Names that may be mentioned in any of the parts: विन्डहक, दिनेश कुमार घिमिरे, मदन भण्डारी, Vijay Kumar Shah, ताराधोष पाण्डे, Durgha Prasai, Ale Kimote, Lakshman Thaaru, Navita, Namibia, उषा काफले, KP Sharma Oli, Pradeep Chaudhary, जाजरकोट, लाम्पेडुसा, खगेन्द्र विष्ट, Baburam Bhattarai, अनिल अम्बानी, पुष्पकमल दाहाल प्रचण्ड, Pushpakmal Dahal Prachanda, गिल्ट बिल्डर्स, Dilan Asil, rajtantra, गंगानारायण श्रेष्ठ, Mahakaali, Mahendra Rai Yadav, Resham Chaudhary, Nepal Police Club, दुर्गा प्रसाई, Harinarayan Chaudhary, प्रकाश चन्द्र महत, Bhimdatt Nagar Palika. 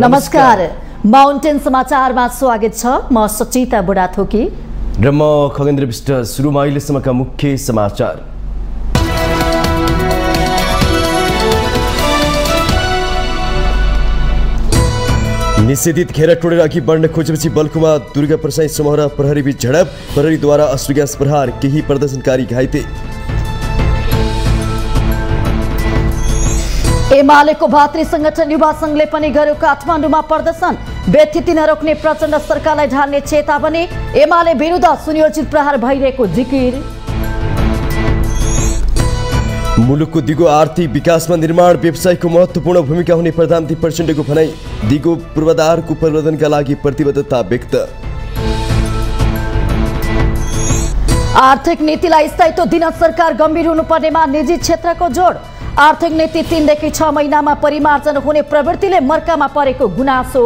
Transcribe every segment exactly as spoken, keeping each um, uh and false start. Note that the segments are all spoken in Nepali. नमस्कार माउन्टेन समाचारमा स्वागत छ। म सचिता बुढाथोकी र म खगेन्द्र विष्ट। सुरुमा अहिलेसम्मका मुख्य समाचार। निषेधित घेरा टोडेर अघि बढ्न खोजेपछि बलकुमा दुर्गा प्रसाई समूह र प्रहरीबीच झडप, प्रहरीद्वारा अश्रु ग्यास प्रहार, केही प्रदर्शनकारी घाइते। एमालेको भातृ संगठन युवा संघले पनि गर्यो काठमाडौँमा प्रदर्शन, व्यथितिन रोक्ने प्रचण्ड सरकारलाई ढाल्ने चेतावनी, एमाले विरुद्ध सुनियोजित प्रहार भइरहेको जिकिर। मुलुकको दिगो आर्थिक विकासमा निर्माण व्यवसायको महत्त्वपूर्ण भूमिका हुने प्रधानमन्त्री प्रचण्डको भनाई, दिगो पूर्वाधारको परिवर्तनका लागि प्रतिबद्धता व्यक्त। आर्थिक नीतिलाई स्थायित्व दिन सरकार गम्भीर हुनुपर्नेमा निजी क्षेत्रको जोड, आर्थिक नीति तीन देखि छ महिनामा परिमार्जन हुने प्रवृत्तिले मर्कामा परेको गुनासो।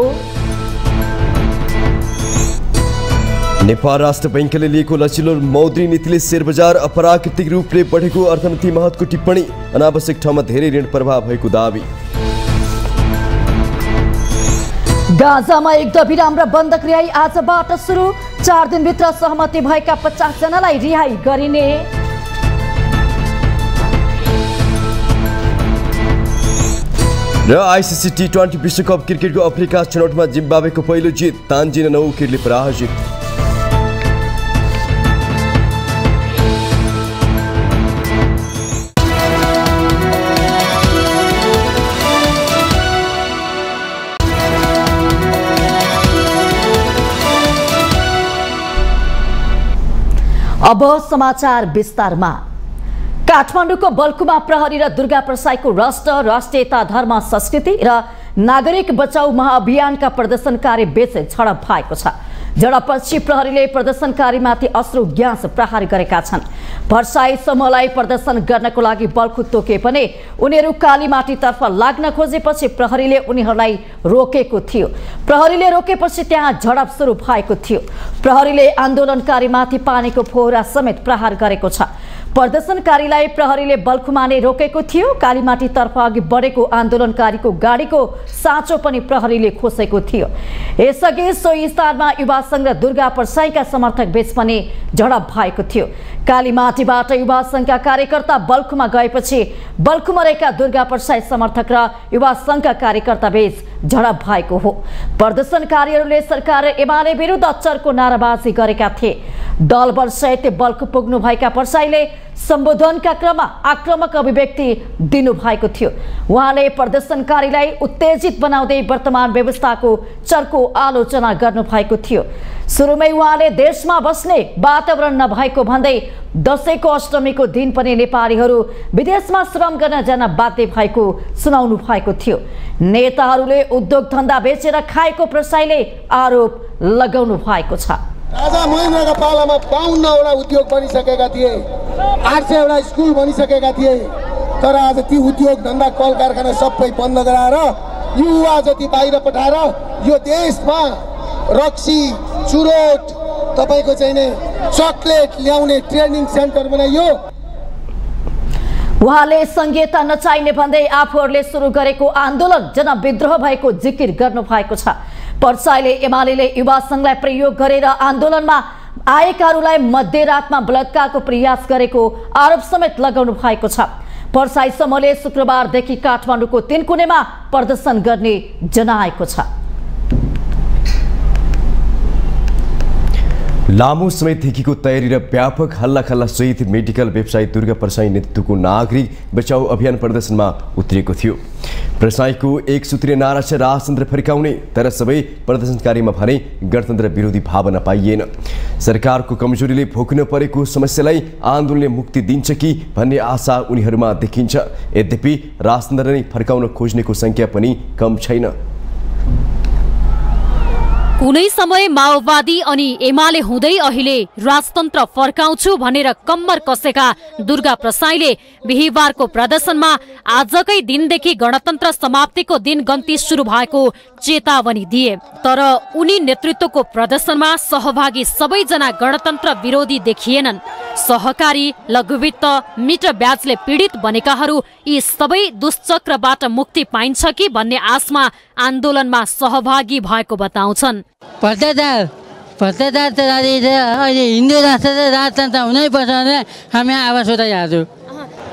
नेपाल राष्ट्र बैंकले लिएको लचिलो मौद्रिक नीतिले शेयर बजार अपराकृतिक रूपले बढेको अर्थनीति महत्त्वको टिप्पणी, अनावश्यक ठाउँमा धेरै ऋण प्रभाव भएको दावी। गाजामा युद्धविराम र बन्दक रिहाई आजबाट सुरु, चार दिनभित्र सहमति भएका पचास जनालाई रिहाई गरिने। र आईसीसी टी ट्वेंटी विश्वकप क्रिकेटको अफ्रिका चुनौतीमा जिम्बाब्वेको पहिलो जित, तान्जिन नौ विकेटले पराजित। अब समाचार विस्तारमा। काठमाडौँको बलकुमा प्रहरी र दुर्गा प्रसाईको राष्ट्र राष्ट्रियता धर्म संस्कृति र नागरिक बचाउ महाअभियानका प्रदर्शनकारी बीच झडप भएको छ। झडपपछि प्रहरीले प्रदर्शनकारीमाथि अश्रु ग्यास प्रहार गरेका छन्। भरसाई समूहलाई प्रदर्शन गर्नको लागि बलको तोके पनि उनीहरू कालीमाटीतर्फ लाग्न खोजेपछि प्रहरीले उनीहरूलाई रोकेको थियो। प्रहरीले रोकेपछि त्यहाँ झडप सुरु भएको थियो। प्रहरीले आन्दोलनकारीमाथि पानीको फोहोरा समेत प्रहार गरेको छ। प्रदर्शनकारीलाई प्रहरीले बलखुमाने रोकेको थियो। कालीमाटीतर्फ अघि बढेको आन्दोलनकारीको गाडीको साँचो पनि प्रहरीले खोसेको थियो। यसअघि सोही स्थानमा युवा संघ र दुर्गा प्रसाईका समर्थकबीच पनि झडप भएको थियो। कालीमाटीबाट युवा संघका कार्यकर्ता बलखुमा गएपछि बलखुमा रहेका दुर्गा प्रसाई समर्थक र युवा संघका कार्यकर्ताबीच झडप भएको हो। प्रदर्शनकारीहरूले सरकार र एमाले विरुद्ध चर्को नाराबाजी गरेका थिए। दलबल सहित बलको पुग्नुभएका प्रसाईले सम्बोधनका क्रममा आक्रामक अभिव्यक्ति दिनुभएको थियो। उहाँले प्रदर्शनकारीलाई उत्तेजित बनाउँदै वर्तमान व्यवस्थाको चर्को आलोचना गर्नुभएको थियो। सुरुमै उहाँले देशमा बस्ने वातावरण नभएको भन्दै दशैंको अष्टमीको दिन पनि नेपालीहरू विदेशमा श्रम गर्न जान बाध्य भएको सुनाउनु भएको थियो। नेताहरूले उद्योग धन्दा बेचेर खाएको प्रसाईले आरोप लगाउनु भएको छ। राजा महेन्द्रका पालामा बाउन्नवटा उद्योग बनिसकेका थिए, आठ सयवटा स्कुल बनिसकेका थिए, तर आज ती उद्योग धन्दा कल कारखाना सबै बन्द गराएर युवा जति बाहिर पठाएर यो देशमा रक्सी चुरोट तपाईको चाहिँ नि चकलेट ल्याउने ट्रेनिङ सेन्टर बनाइयो। उहाँले संघीयता नचाहिने भन्दै आफूहरूले सुरु गरेको आन्दोलन जनविद्रोह भएको जिकिर गर्नु भएको छ। परसाईले एमालेले युवा संघलाई प्रयोग गरेर आन्दोलनमा आएकाहरूलाई मध्यरातमा बलात्कारको प्रयास गरेको आरोप समेत लगाउनु भएको छ। परसाई समूहले शुक्रबारदेखि काठमाडौँको तीनकुनेमा प्रदर्शन गर्ने जनाएको छ। लामो समयदेखिको तयारी र व्यापक हल्लाखल्ला सहित मेडिकल व्यवसायी दुर्गा प्रसाई नेतृत्वको नागरिक बचाउ अभियान प्रदर्शनमा उत्रिएको थियो। प्रसाईको एक सूत्रीय नारा छ राजतन्त्र फर्काउने, तर सबै प्रदर्शनकारीमा भने गणतन्त्र विरोधी भावना पाइएन। सरकारको कमजोरीले भोग्न परेको समस्यालाई आन्दोलनले मुक्ति दिन्छ कि भन्ने आशा उनीहरूमा देखिन्छ। यद्यपि राजतन्त्र नै फर्काउन खोज्नेको सङ्ख्या पनि कम छैन। कुनै समय माओवादी अनि एमाले हुँदै अहिले राजतन्त्र फर्काउँछु भनेर कम्मर कसेका दुर्गा प्रसाईले बिहीबारको प्रदर्शनमा आजकै दिनदेखि गणतन्त्र समाप्तिको दिन गन्ती सुरु भएको चेतावनी दिए। तर उनी नेतृत्वको प्रदर्शनमा सहभागी सबैजना गणतन्त्र विरोधी देखिएनन्। सहकारी, लघुवित्त, मिटर ब्याजले पीडित बनेकाहरू यी सबै दुष्चक्रबाट मुक्ति पाइन्छ कि भन्ने आशमा आन्दोलनमा सहभागी भएको बताउँछन्। भ्रष्टाचार भ्रष्टाचार त अहिले हिन्दू राष्ट्र राजतन्त्र हुनै पर्छ भने हामी आवाज उठाइहाल्छु।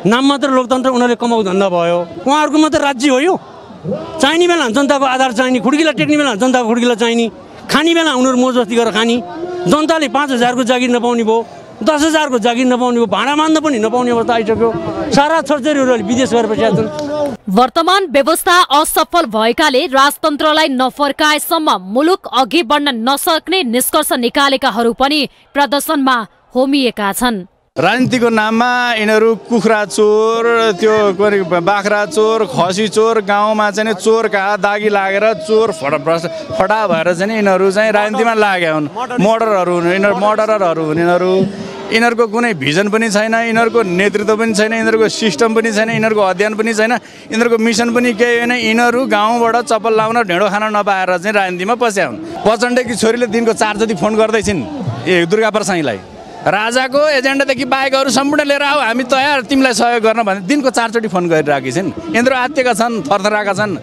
नाम मात्र लोकतन्त्र उनीहरूले कमाउ धन्दा भयो। उहाँहरूको मात्र राज्य हो यो। चाहिने बेला जनताको आधार चाहिने, खुड्किला टेक्ने बेला जनताको खुड्किला चाहिने, खाने बेला उनीहरू मौजबस्ती गरेर खाने। जनताले पाँच हजारको जागिर नपाउने भयो, दस हजारको जागिर नपाउने भयो, भाडा मान्न पनि नपाउने अवस्था आइसक्यो। सारा छोरछोरीहरू विदेश गएर बसेका छन्। वर्तमान व्यवस्था असफल भएकाले राजतन्त्रलाई नफर्काएसम्म मुलुक अघि बढ्न नसक्ने निष्कर्ष निकालेकाहरू पनि प्रदर्शनमा होमिएका छन्। राजनीतिको नाममा यिनीहरू कुखुरा चोर, त्यो बाख्रा चोर, खसी चोर, गाउँमा चाहिँ चोरका दागी लागेर चोर फटा भएर चाहिँ यिनीहरू चाहिँ राजनीतिमा लागेका हुन्। मर्डरहरू हुन् यिनीहरू, मर्डरहरू हुन् यिनीहरू। यिनीहरूको कुनै भिजन पनि छैन, यिनीहरूको नेतृत्व पनि छैन, यिनीहरूको सिस्टम पनि छैन, यिनीहरूको अध्ययन पनि छैन, यिनीहरूको मिसन पनि केही होइन। यिनीहरू गाउँबाट चप्पल लाउन, ढेँडो खान नपाएर चाहिँ राजनीतिमा पस्या हुन्। प्रचण्डकी छोरीले दिनको चार जति फोन गर्दैछिन् ए दुर्गा प्रसाईलाई, राजाको एजेन्डादेखि बाहेकहरू सम्पूर्ण लिएर आऊ, हामी तयार तिमीलाई सहयोग गर्न भने दिनको चारचोटि फोन गरिरहेकी छिन्। यिनीहरू आत्तिएका छन्, थरथराएका छन्,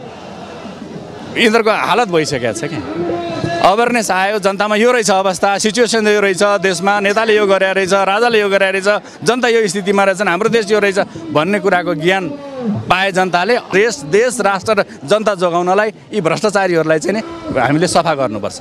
यिनीहरूको हालत भइसकेको छ कि अवेरनेस आयो जनतामा, यो रहेछ अवस्था, सिचुएसन यो रहेछ, देशमा नेताले यो गरेर रहेछ, राजाले यो गरेर रहेछ, जनता यो स्थितिमा रहेछन्, हाम्रो देश यो रहेछ भन्ने कुराको ज्ञान पाए जनताले। देश देश राष्ट्र जनता जोगाउनलाई यी भ्रष्टाचारीहरूलाई चाहिँ हामीले सफा गर्नुपर्छ।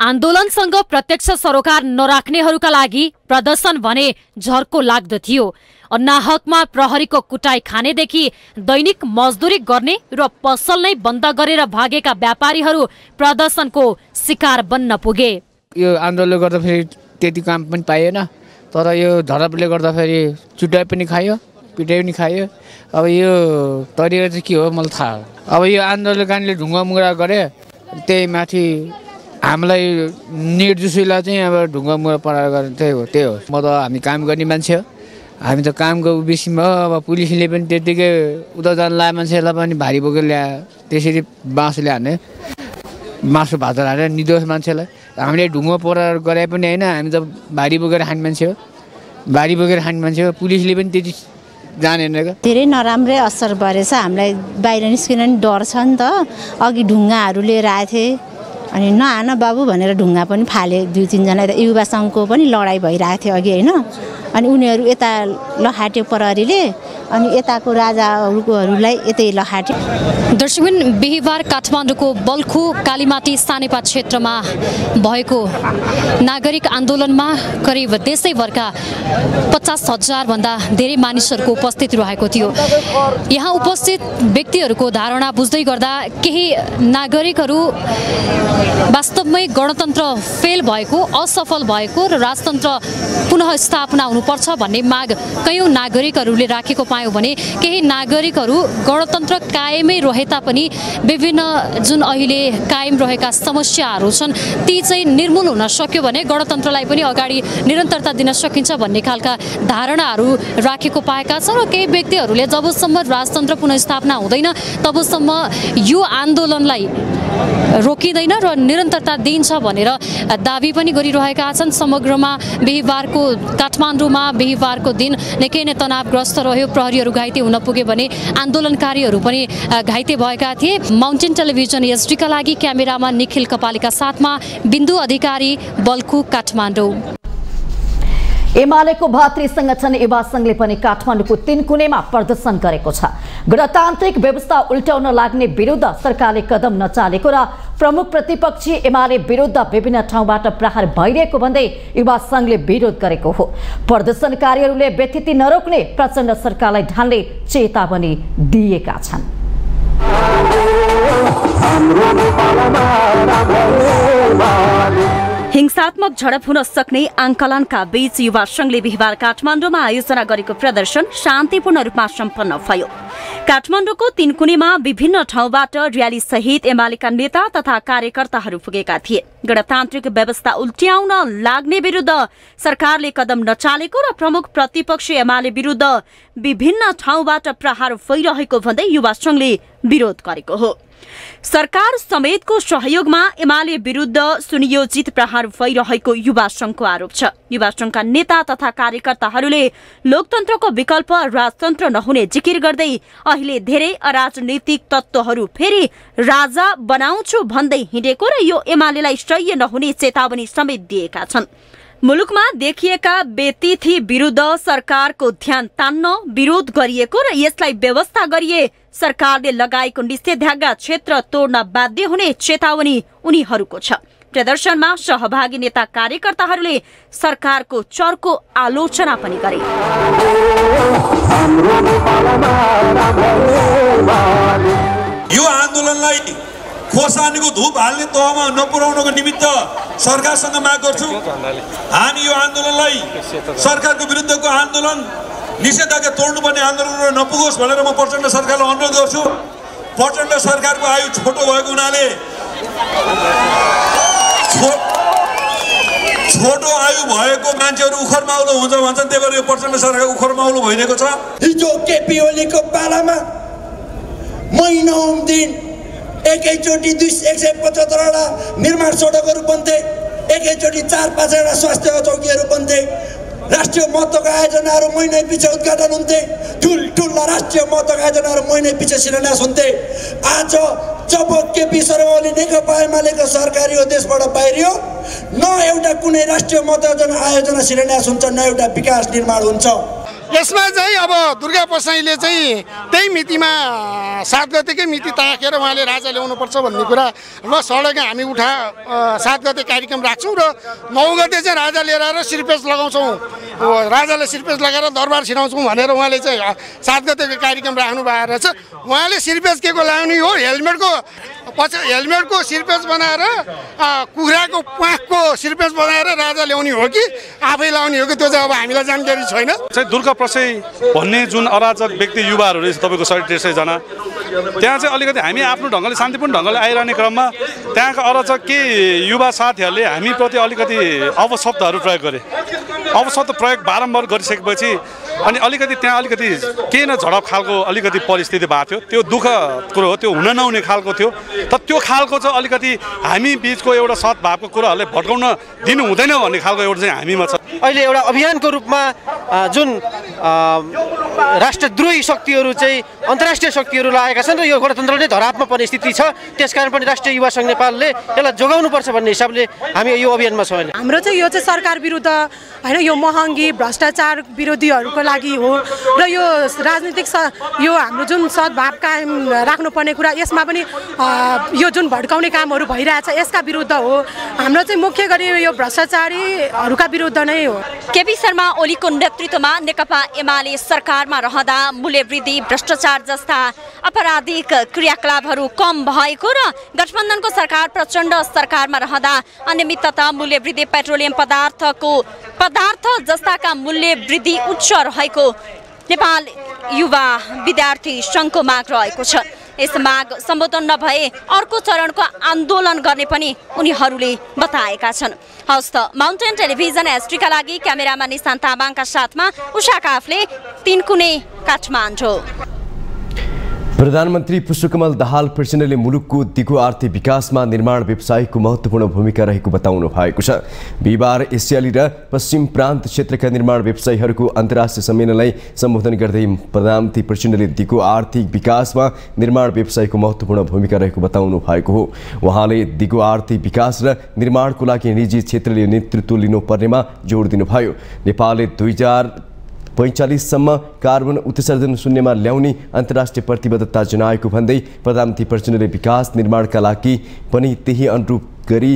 आन्दोलनसँग प्रत्यक्ष सरोकार नराख्नेहरूका लागि प्रदर्शन भने झर्को लाग्दो थियो। अन्नाहकमा प्रहरीको कुटाई खानेदेखि दैनिक मजदुरी गर्ने र पसल नै बन्द गरेर भागेका व्यापारीहरू प्रदर्शनको शिकार बन्न पुगे। यो आन्दोलनले गर्दा फेरि त्यति काम पनि पाएन, तर यो धरपले गर्दा फेरि चुटाइ पनि खायो, पिटाइ पनि खायो। अब यो तरिका चाहिँ के हो मलाई थाहा। अब यो आन्दोलनकारीले ढुङ्गामुङ्गा गरे, त्यही माथि हामीलाई निर्दोषीलाई चाहिँ अब ढुङ्गा मुरा पराएर गर्ने त्यही हो त्यही हो। म त हामी काम गर्ने मान्छे हो, हामी त कामको विषयमा अब पुलिसले पनि त्यत्तिकै उता जान लाए मान्छेलाई पनि भारी बोकेर ल्याए, त्यसरी बाँसले हाने, मासु भात हाने निर्दोष मान्छेलाई। हामीले ढुङ्गा पराएर गरे पनि होइन, हामी त भारी बोकेर खाने मान्छे हो, भारी बोकेर खाने मान्छे हो। पुलिसले पनि त्यति जानेन। धेरै नराम्रै असर परेछ, हामीलाई बाहिर निस्किन पनि डर छ नि त। अघि ढुङ्गाहरू लिएर आएको थिएँ अनि नआन बाबु भनेर ढुङ्गा पनि फाले दुई तिनजना। युवा सङ्घको पनि लडाइँ भइरहेको थियो अघि होइन, अनि उनीहरू यता लखाट्यो प्रहरीले, अनि यताको राजाहरूकोहरूलाई यतै लखाट्यो। दर्शकबिन बिहीबार काठमाडौँको बल्खु कालीमाटी सानेपा क्षेत्रमा भएको नागरिक आन्दोलनमा करिब देशैभरका पचास हजारभन्दा धेरै मानिसहरूको उपस्थिति रहेको थियो। यहाँ उपस्थित व्यक्तिहरूको धारणा बुझ्दै गर्दा केही नागरिकहरू वास्तवमै गणतन्त्र फेल भएको, असफल भएको र राजतन्त्र पुनःस्थापना हुनुपर्छ भन्ने माग कयौँ नागरिकहरूले राखेको पायौँ भने केही नागरिकहरू गणतन्त्र कायमै रहे तापनि विभिन्न जुन अहिले कायम रहेका समस्याहरू छन् ती चाहिँ निर्मूल हुन सक्यो भने गणतन्त्रलाई पनि अगाडि निरन्तरता दिन सकिन्छ भन्ने खालका धारणाहरू राखेको पाएका छन्। र केही व्यक्तिहरूले जबसम्म राजतन्त्र पुनर्स्थापना हुँदैन तबसम्म यो आन्दोलनलाई रोकिँदैन र निरन्तरता दिन्छ भनेर दावी पनि गरिरहेका छन्। समग्रमा बिहीबारको काठमाडौँमा बिहीबारको दिन निकै नै तनावग्रस्त रह्यो। प्रहरीहरू घाइते हुन पुगे भने आन्दोलनकारीहरू पनि घाइते भएका थिए। माउन्टेन टेलिभिजन एसडीका लागि क्यामेरामा निखिल कपालीका साथमा बिन्दु अधिकारी, बल्खु, काठमाडौँ। एमालेको भातृ संगठन युवा संघले पनि काठमाडौँको तीन कुनेमा प्रदर्शन गरेको छ। गणतान्त्रिक व्यवस्था उल्टाउन लाग्ने विरुद्ध सरकारले कदम नचालेको र प्रमुख प्रतिपक्षी एमाले विरुद्ध विभिन्न ठाउँबाट प्रहार भइरहेको भन्दै युवा संघले विरोध गरेको हो। प्रदर्शनकारीहरूले व्यथिति नरोक्ने प्रचण्ड सरकारलाई ढाल्ने चेतावनी दिएका छन्। हिंसात्मक झडप हुन सक्ने आंकलनका बीच युवा संघले बिहीबार काठमाडौँमा आयोजना गरेको प्रदर्शन शान्तिपूर्ण रूपमा सम्पन्न भयो। काठमाडौँको तीनकुनेमा विभिन्न ठाउँबाट र्याली सहित एमालेका नेता तथा कार्यकर्ताहरू पुगेका थिए। गणतान्त्रिक व्यवस्था उल्ट्याउन लाग्ने विरुद्ध सरकारले कदम नचालेको र प्रमुख प्रतिपक्ष एमाले विरुद्ध विभिन्न ठाउँबाट प्रहार भइरहेको भन्दै युवा संघले विरोध गरेको हो। सरकार समेतको सहयोगमा एमाले विरुद्ध सुनियोजित प्रहार भइरहेको युवा संघको आरोप छ। युवा संघका नेता तथा कार्यकर्ताहरूले लोकतन्त्रको विकल्प राजतन्त्र नहुने जिकिर गर्दै अहिले धेरै अराजनीतिक तत्त्वहरू फेरि राजा बनाउँछु भन्दै हिँडेको र यो एमालेलाई सह्य नहुने चेतावनी समेत दिएका छन्। मुलुकमा देखिएका बेतिथि विरुद्ध सरकारको ध्यान तान्न विरोध गरिएको र यसलाई व्यवस्था गरिए सरकारले लगाएको निषेधाज्ञा क्षेत्र तोड्न बाध्य हुने चेतावनी उनीहरूको छ। प्रदर्शनमा सहभागी नेता कार्यकर्ताहरूले सरकारको चर्को आलोचना पनि गरे। यो आन्दोलनलाई खोसानीको धूप हाल्ने तहमा नपुर्याउनको निमित्त सरकारसँग माग गर्छु। हामी यो आन्दोलनलाई सरकारको विरुद्धको आन्दोलन निषेधाज्ञा तोड्नुपर्ने आन्दोलन नपुगोस् भनेर म प्रचण्ड सरकारलाई अनुरोध गर्छु। प्रचण्ड सरकारको आयु छोटो भएको हुनाले छोटो आयु भएको मान्छेहरू उखरमाउलो हुन्छ भन्छन्, त्यही भएर यो प्रचण्ड सरकार उखरमाउलो भइरहेको छ। हिजो केपी ओलीको पालामा महिनौ दिन एकैचोटि दुई एक सय पचहत्तरवटा निर्माण सडकहरू बन्थे, एकैचोटि चार पाँचवटा स्वास्थ्य चौकीहरू बन्थे, राष्ट्रिय महत्त्वका आयोजनाहरू महिना पछि उद्घाटन हुन्थे, ठुल्ठुला राष्ट्रिय महत्त्वका आयोजनाहरू महिना पछि शिलान्यास हुन्थे। आज जब केपी शर्मा ओली नेकपा एमालेको सरकार यो देशबाट बाहिरियो, न एउटा कुनै राष्ट्रिय महत्त्व आयोजना शिलान्यास हुन्छ, न एउटा विकास निर्माण हुन्छ। यसमा चाहिँ अब दुर्गा प्रसाईले चाहिँ त्यही मितिमा सात गतेकै मिति ताकेर उहाँले राजा ल्याउनुपर्छ भन्ने कुरा र सडक हामी उठा सात गते कार्यक्रम राख्छौँ र नौ गते चाहिँ राजा लिएर आएर शिरपेच लगाउँछौँ, राजालाई शिरपेच लगाएर दरबार छिराउँछौँ भनेर उहाँले चाहिँ सात गतेको कार्यक्रम राख्नु भएको रहेछ। उहाँले शिरपेच के को लाउने हो, हेलमेटको पछि हेलमेटको शिरपेच बनाएर कुखुराको प्वाखको शिरपेच बनाएर राजा ल्याउने हो कि आफै लाउने हो कि त्यो चाहिँ अब हामीलाई जानकारी छैन। दुर्गा प्रसाई भन्ने जुन अराजक व्यक्ति युवाहरू रहेछ तपाईँको सय डेढ सयजना, त्यहाँ चाहिँ अलिकति हामी आफ्नो ढङ्गले शान्तिपूर्ण ढङ्गले आइरहने क्रममा त्यहाँका अराजक के युवा साथीहरूले हामीप्रति अलिकति अपशब्दहरू प्रयोग गरे। अपशब्द प्रयोग बारम्बार गरिसकेपछि अनि अलिकति त्यहाँ अलिकति केही न झडप खालको अलिकति परिस्थिति भएको थियो। त्यो दुःख कुरो हो, त्यो हुन नहुने खालको थियो। तर त्यो खालको चाहिँ अलिकति हामी बिचको एउटा सद्भावको कुराहरूले भट्काउन दिनु हुँदैन भन्ने खालको एउटा चाहिँ हामीमा छ। अहिले एउटा अभियानको रूपमा जुन राष्ट्रद्रोही शक्तिहरू चाहिँ अन्तर्राष्ट्रिय शक्तिहरू लागेका छन् र यो गणतन्त्र नै धरापमा पर्ने स्थिति छ, त्यसकारण पनि राष्ट्रिय युवा सङ्घ नेपालले यसलाई जोगाउनुपर्छ भन्ने हिसाबले हामी यो अभियानमा छौँ। हाम्रो चाहिँ यो चाहिँ सरकार विरुद्ध होइन, यो महँगी भ्रष्टाचार विरोधीहरूको लागि हो र यो राजनीतिक यो हाम्रो जुन सद्भाव कायम राख्नुपर्ने कुरा यसमा पनि यो जुन भड्काउने कामहरू भइरहेछ यसका विरुद्ध हो। हाम्रो चाहिँ मुख्य गरी यो भ्रष्टाचारीहरूका विरुद्ध नै हो। केपी शर्मा ओलीको नेतृत्वमा नेकपा एमाले सरकारमा रहँदा मूल्यवृद्धि, भ्रष्टाचार जस्ता अपराधिक क्रियाकलापहरू कम भएको र गठबन्धनको सरकार प्रचण्ड सरकारमा रहँदा अनियमितता, मूल्यवृद्धि, पेट्रोलियम पदार्थको पदार्थ जस्ताका मूल्य वृद्धि उच्च रहेको नेपाल युवा विद्यार्थी सङ्घको माग रहेको छ। यस माग सम्बोधन नभए अर्को चरणको आन्दोलन गर्ने पनि उनीहरूले बताएका छन्। हवस् त, माउन्टेन टेलिभिजन एसटीका लागि क्यामेरामा निशान तामाङका साथमा उषा काफले, तीनकुने, काठमाडौँ। प्रधानमन्त्री पुष्पकमल दाहाल प्रचण्डले मुलुकको दिगो आर्थिक विकासमा निर्माण व्यवसायको महत्त्वपूर्ण भूमिका रहेको बताउनु भएको छ। बिहिबार एसियाली र पश्चिम प्रान्त क्षेत्रका निर्माण व्यवसायीहरूको अन्तर्राष्ट्रिय सम्मेलनलाई सम्बोधन गर्दै प्रधानमन्त्री प्रचण्डले दिगो आर्थिक विकासमा निर्माण व्यवसायको महत्त्वपूर्ण भूमिका रहेको बताउनु भएको हो। उहाँले दिगो आर्थिक विकास र निर्माणको लागि निजी क्षेत्रले नेतृत्व लिनुपर्नेमा जोड दिनुभयो। नेपालले दुई हजार पैँचालिससम्म कार्बन उत्सर्जन शून्यमा ल्याउने अन्तर्राष्ट्रिय प्रतिबद्धता जनाएको भन्दै प्रधानमन्त्री प्रचण्डले विकास निर्माणका लागि पनि त्यही अनुरूप गरी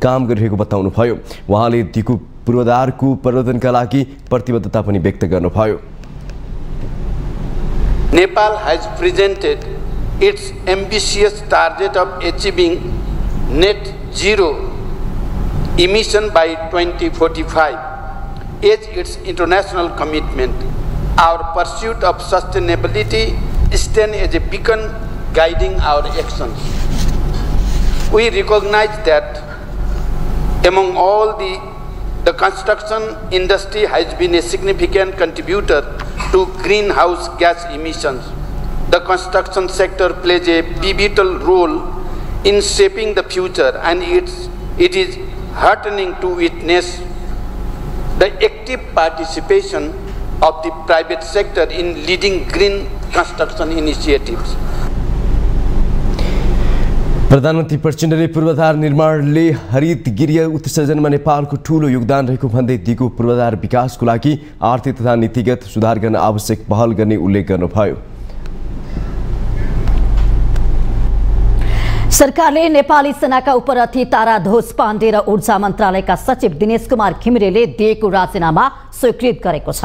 काम गरिरहेको बताउनुभयो। उहाँले दिगो पूर्वाधारको परिवर्तनका लागि प्रतिबद्धता पनि व्यक्त गर्नुभयो। Nepal has presented its ambitious target of achieving net zero emission by twenty forty-five is its international commitment. Our pursuit of sustainability stands as a beacon guiding our actions. We recognize that among all the, the construction industry has been a significant contributor to greenhouse gas emissions. The construction sector plays a pivotal role in shaping the future, and it's, it is heartening to witness the active participation of the private sector in leading green construction initiatives. प्रधानमन्त्री प्रचण्डले पूर्वाधार निर्माणले हरित गृह उत्सर्जनमा नेपालको ठूलो योगदान रहेको भन्दै दिगो पूर्वाधार विकासको लागि आर्थिक तथा नीतिगत सुधार गर्न आवश्यक पहल गर्ने उल्लेख गर्नुभयो। सरकारले नेपाली सेनाका उपरथी ताराधोष पाण्डे र ऊर्जा मन्त्रालयका सचिव दिनेश कुमार खिमिरेले दिएको राजीनामा स्वीकृत गरेको छ।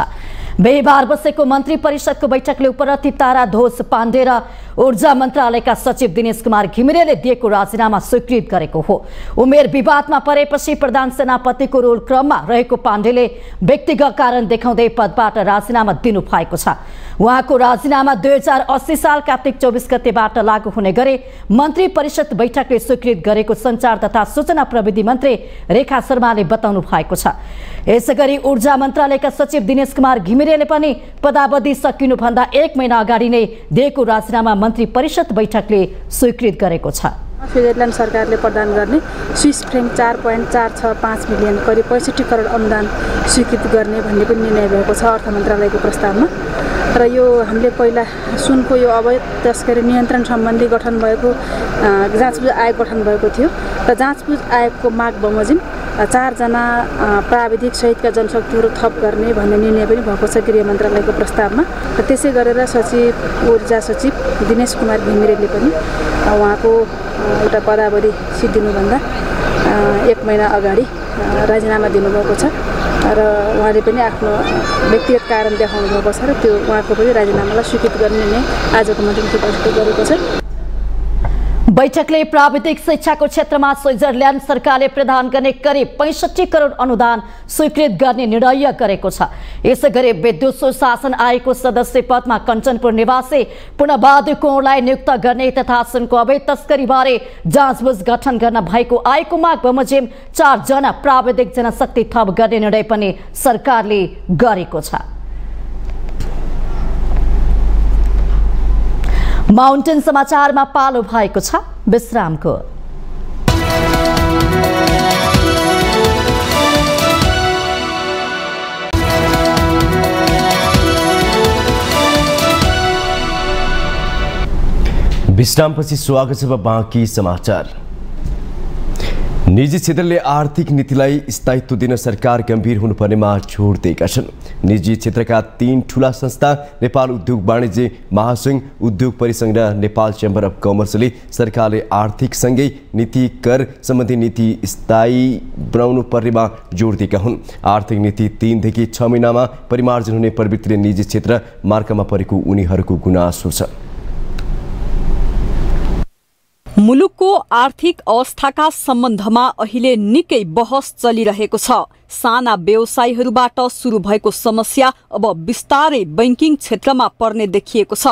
बिहिबार बसेको मन्त्री परिषदको बैठकले उपरथी ताराधोष पाण्डे र ऊर्जा मन्त्रालयका सचिव दिनेश कुमार घिमिरेले दिएको राजीनामा स्वीकृत गरेको हो। उमेर विवादमा परेपछि प्रधान सेनापतिको रोल क्रममा रहेको पाण्डेले व्यक्तिगत कारण देखाउँदै पदबाट राजीनामा दिनु भएको छ। उहाँको राजीनामा दुई हजार अस्सी साल कार्तिक चौबिस गतेबाट लागू हुने गरे मन्त्री परिषद बैठकले स्वीकृत गरेको संचार तथा सूचना प्रविधि मन्त्री रेखा शर्माले बताउनु भएको छ। यसैगरी ऊर्जा मन्त्रालयका सचिव दिनेश कुमार घिमिरेले पनि पदावधि सकिनु भन्दा एक महिना अगाडि नै दिएको राजीनामा मन्त्री परिषद बैठकले स्वीकृत गरेको छ। स्विजरल्यान्ड सरकारले प्रदान गर्ने स्विस फ्रेङ्क चार पोइन्ट चार छ पाँच मिलियन करिब पैँसठी करोड अनुदान स्वीकृत गर्ने भन्ने पनि निर्णय भएको छ अर्थ मन्त्रालयको प्रस्तावमा। र यो हामीले पहिला सुनको यो अवैध तस्करी नियन्त्रण सम्बन्धी गठन भएको जाँचबुझ आयोग गठन भएको थियो र जाँचबुझ आयोगको माग बमोजिम चारजना प्राविधिक सहितका जनशक्तिहरू थप गर्ने भन्ने निर्णय पनि भएको छ गृह मन्त्रालयको प्रस्तावमा। र त्यसै गरेर सचिव ऊर्जा सचिव दिनेश कुमार घिमिरेले पनि उहाँको एउटा पदावधि सिद्धिनुभन्दा एक महिना अगाडि राजीनामा दिनुभएको छ र उहाँले पनि आफ्नो व्यक्तिगत कारण देखाउनु भएको छ र त्यो उहाँको पनि राजीनामालाई स्वीकृत गर्ने नै आजको मन्त्री परिषदले गरेको छ। बैठकले प्राविधिक शिक्षाको क्षेत्रमा स्विजरल्यान्ड सरकारले प्रदान गर्ने करिब पैँसठी करोड अनुदान स्वीकृत गर्ने निर्णय गरेको छ। यसैगरी विद्युत सुशासन आयोगको सदस्य पदमा कञ्चनपुर निवासी पूर्णबहादुर कोँवरलाई नियुक्त गर्ने तथा सुनको अवैध तस्करीबारे जाँचबुझ गठन गर्न भएको आयोगको माग बमोजिम चारजना प्राविधिक जनशक्ति थप गर्ने निर्णय पनि सरकारले गरेको छ। माउन्टेन समाचारमा पालो भएको छ विश्रामको। विश्रामपछि स्वागत छ बाँकी समाचार। निजी क्षेत्रले आर्थिक नीतिलाई स्थायित्व दिन सरकार गम्भीर हुनुपर्नेमा जोड दिएका छन्। निजी क्षेत्रका तीन ठूला संस्था नेपाल उद्योग वाणिज्य महासङ्घ, उद्योग परिसङ्घ र नेपाल चेम्बर अफ कमर्सले सरकारले आर्थिक सँगै नीति कर सम्बन्धी नीति स्थायी बनाउनु पर्नेमा जोड दिएका हुन्। आर्थिक नीति तीनदेखि छ महिनामा परिमार्जन हुने प्रवृत्तिले निजी क्षेत्र मार्कामा परेको उनीहरूको गुनासो छ। मुलुकको आर्थिक अवस्थाका सम्बन्धमा अहिले निकै बहस चलिरहेको छ। साना व्यवसायीहरूबाट सुरु भएको समस्या अब बिस्तारै बैंकिङ क्षेत्रमा पर्ने देखिएको छ।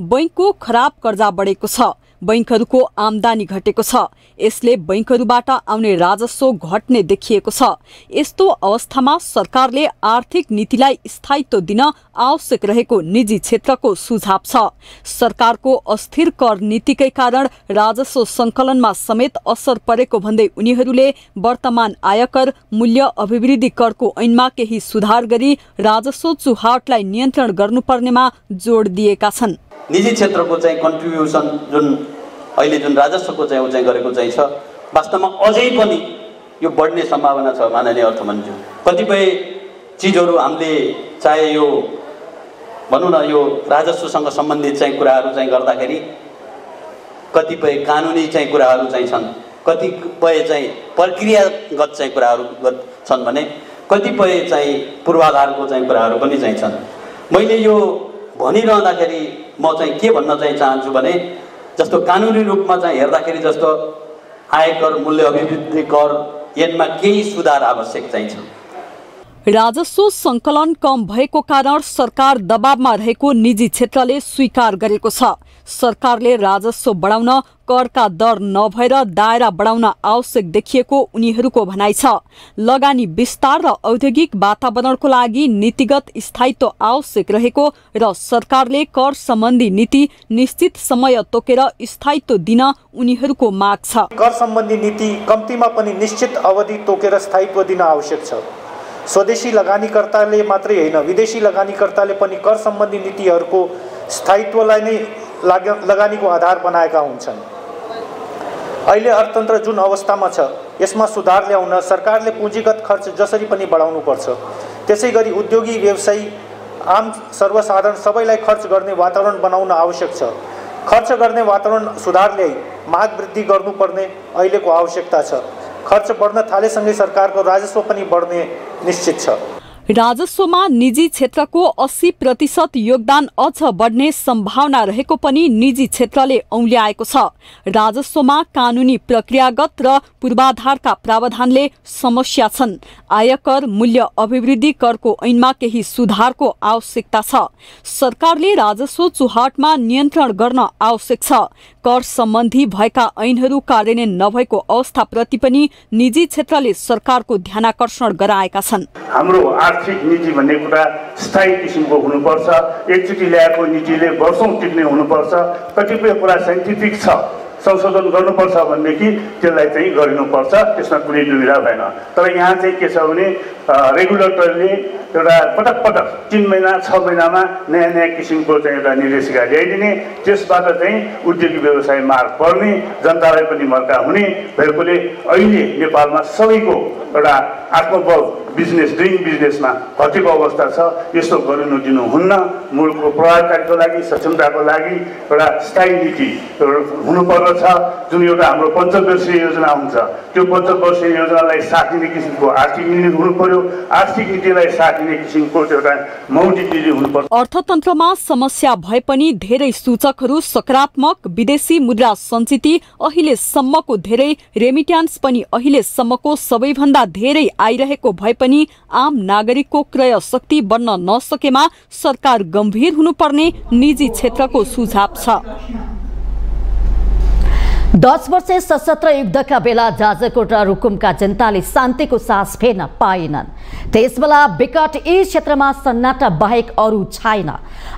बैंकको खराब कर्जा बढेको छ, बैंकहरूको आम्दानी घटेको छ, यसले बैंकहरूबाट आउने राजस्व घट्ने देखिएको छ। यस्तो अवस्थामा सरकारले आर्थिक नीतिलाई स्थायित्व दिन आवश्यक रहेको निजी क्षेत्रको सुझाव छ। सरकारको अस्थिर कर नीतिकै कारण राजस्व सङ्कलनमा समेत असर परेको भन्दै उनीहरूले वर्तमान आयकर मूल्य अभिवृद्धि करको ऐनमा केही सुधार गरी राजस्व चुहावटलाई नियन्त्रण गर्नुपर्नेमा जोड दिएका छन्। निजी क्षेत्रको चाहिँ कन्ट्रिब्युसन जुन अहिले जुन राजस्वको चाहिँ उ चाहिँ गरेको चाहिँ छ, वास्तवमा अझै पनि यो बढ्ने सम्भावना छ। माननीय अर्थमन्त्री, कतिपय चिजहरू हामीले चाहे यो भनौँ न यो राजस्वसँग सम्बन्धित चाहिँ कुराहरू चाहिँ गर्दाखेरि कतिपय कानुनी चाहिँ कुराहरू चाहिँ छन्, कतिपय चाहिँ प्रक्रियागत चाहिँ कुराहरू छन् भने कतिपय चाहिँ पूर्वाधारको चाहिँ कुराहरू पनि चाहिँ छन्। मैले यो भनिरहँदाखेरि म चाहिँ के भन्न चाहिँ चाहन्छु भने जस्तो कानुनी रूपमा चाहिँ हेर्दाखेरि जस्तो आयकर मूल्य अभिवृद्धि कर यसमा केही सुधार आवश्यक चाहिन्छ। राजस्व संकलन कम भएको कारण सरकार दबावमा रहेको निजी क्षेत्रले स्वीकार गरेको छ। सरकारले राजस्व बढाउन करका दर नभएर दायरा बढाउन आवश्यक देखिएको उनीहरूको भनाइ छ। लगानी विस्तार र औद्योगिक वातावरणको लागि नीतिगत स्थायित्व आवश्यक रहेको र सरकारले कर सम्बन्धी नीति निश्चित समय तोकेर स्थायित्व दिन उनीहरूको माग छ। कर सम्बन्धी नीति कम्तीमा पनि निश्चित अवधि तोकेर स्थायित्व दिन आवश्यक छ। स्वदेशी लगानीकर्ताले मात्रै हैन, विदेशी लगानीकर्ताले पनि कर सम्बन्धी नीतिहरूको स्थायित्वलाई नै लगानीको आधार बनाएका हुन्छन्। अहिले अर्थतन्त्र जुन अवस्थामा छ यसमा सुधार ल्याउन सरकारले पुँजीगत खर्च जसरी पनि बढाउनु पर्छ। त्यसैगरी उद्योगी व्यवसायी आम सर्वसाधारण सबैलाई खर्च गर्ने वातावरण बनाउन आवश्यक छ। खर्च गर्ने वातावरण सुधार ल्याई माग वृद्धि गर्नुपर्ने अहिलेको आवश्यकता छ। खर्च बढ्न थालेसँगै सरकारको राजस्व पनि बढ्ने निश्चित छ। राजस्वमा निजी क्षेत्रको अस्सी प्रतिशत योगदान अझ बढ्ने सम्भावना रहेको पनि निजी क्षेत्रले औल्याएको छ। राजस्वमा कानुनी प्रक्रियागत र पूर्वाधारका प्रावधानले समस्या छन्। आयकर मूल्य अभिवृद्धि करको ऐनमा केही सुधारको आवश्यकता छ। सरकारले राजस्व चुहाटमा नियन्त्रण गर्न आवश्यक छ। कर सम्बन्धी भएका ऐनहरू कार्यान्वयन नभएको अवस्थाप्रति पनि निजी क्षेत्रले सरकारको ध्यानाकर्षण गराएका छन्। आर्थिक नीति भन्ने कुरा स्थायी किसिमको हुनुपर्छ। एकचोटि ल्याएको नीतिले वर्षौं टिक्ने हुनुपर्छ। कतिपय कुरा साइन्टिफिक छ, संशोधन गर्नुपर्छ भनेदेखि त्यसलाई चाहिँ गरिनुपर्छ, त्यसमा कुनै दुविधा भएन। तर यहाँ चाहिँ के छ भने रेगुलेटरले एउटा पटक पटक तीन महिना छ महिनामा नयाँ नयाँ किसिमको चाहिँ एउटा निर्देशिका ल्याइदिने, त्यसबाट चाहिँ उद्योग व्यवसाय मार्ग पर्ने, जनतालाई पनि मर्का हुने भएकोले अहिले नेपालमा सबैको एउटा आत्मबल बिजनेस डुइङ बिजनेसमा घटेको अवस्था छ। यस्तो गरिनु दिनुहुन्न। मुलुकको प्रभावकारीको लागि सक्षमताको लागि एउटा स्थायी नीति हुनुपर्दछ। जुन एउटा हाम्रो पञ्चवर्षीय योजना हुन्छ त्यो पञ्चवर्षीय योजनालाई साथ दिने किसिमको आर्थिक नीति हुनु पर्यो। आर्थिक नीतिलाई साथ दिने किसिमको एउटा मौलिक नीति हुनुपर्छ। अर्थतन्त्रमा समस्या भए पनि धेरै सूचकहरू सकारात्मक। विदेशी मुद्रा सञ्चिति अहिलेसम्मको धेरै, रेमिट्यान्स पनि अहिलेसम्मको सबैभन्दा धेरै आइरहेको भए पनि आम नागरिकको क्रय शक्ति बन्न नसकेमा सरकार गम्भीर हुनुपर्ने निजी क्षेत्रको सुझाव छ। दस वर्षे सशस्त्र युद्धका बेला जाजरकोट र रुकुमका जनताले शान्तिको सास फेर्न पाएनन्। त्यसबेला विकट यी क्षेत्रमा सन्नाटा बाहेक अरू छैन।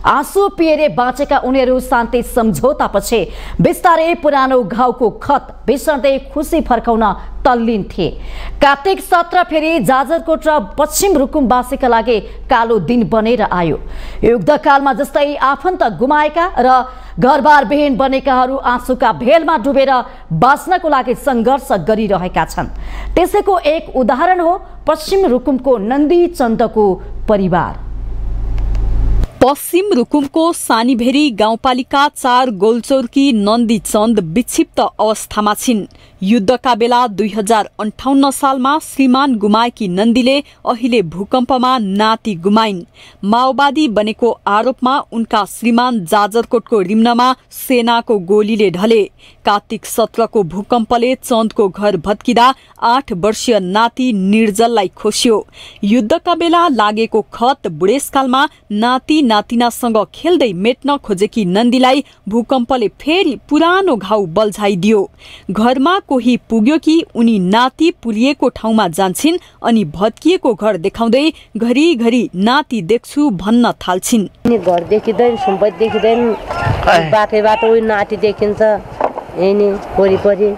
आँसु पिएरे बाँचेका उनीहरू शान्ति सम्झौतापछि बिस्तारै पुरानो घाउको खत बिर्सँदै खुसी फर्काउन तल्लीन थिए। कार्तिक सत्र फेरि जाजरकोट र पश्चिम रुकुमवासीका लागि कालो दिन बनेर आयो। युद्धकालमा जस्तै आफन्त गुमाएका र घरबार विहीन बनेकाहरू आँसुका भेलमा डुबेर बाँच्नको लागि सङ्घर्ष गरिरहेका छन्। त्यसैको एक उदाहरण हो पश्चिम रुकुमको नन्दी चन्दको परिवार। पश्चिम रुकुमको सानीभेरी गाउँपालिका चार गोलचौरकी नन्दी चन्द विक्षिप्त अवस्थामा छिन्। युद्धका बेला दुई हजार अन्ठाउन्न सालमा श्रीमान गुमाएकी नन्दीले अहिले भूकम्पमा नाति गुमाइन्। माओवादी बनेको आरोपमा उनका श्रीमान जाजरकोटको रिम्नमा सेनाको गोलीले ढले। कार्तिक सत्रको भूकम्पले चन्दको घर भत्किँदा आठ वर्षीय नाति निर्जललाई खोस्यो। युद्धका बेला लागेको खत बुढेसकालमा नाति नातिनासँग खेल्दै मेट्न खोजेकी नन्दीलाई भूकम्पले फेरि पुरानो घाउ बल्झाइदियो। घरमा कोही पुग्यो कि उनी नाति पुलिएको ठाउँमा जान्छिन् अनि भत्किएको घर देखाउँदै घरिघरि नाति देख्छु भन्न थाल्छिन्। घर देखिँदैन, सम्पत्ति देखिँदैन, बाटै बाटो नाति देखिन्छ। यिनी वरिपरि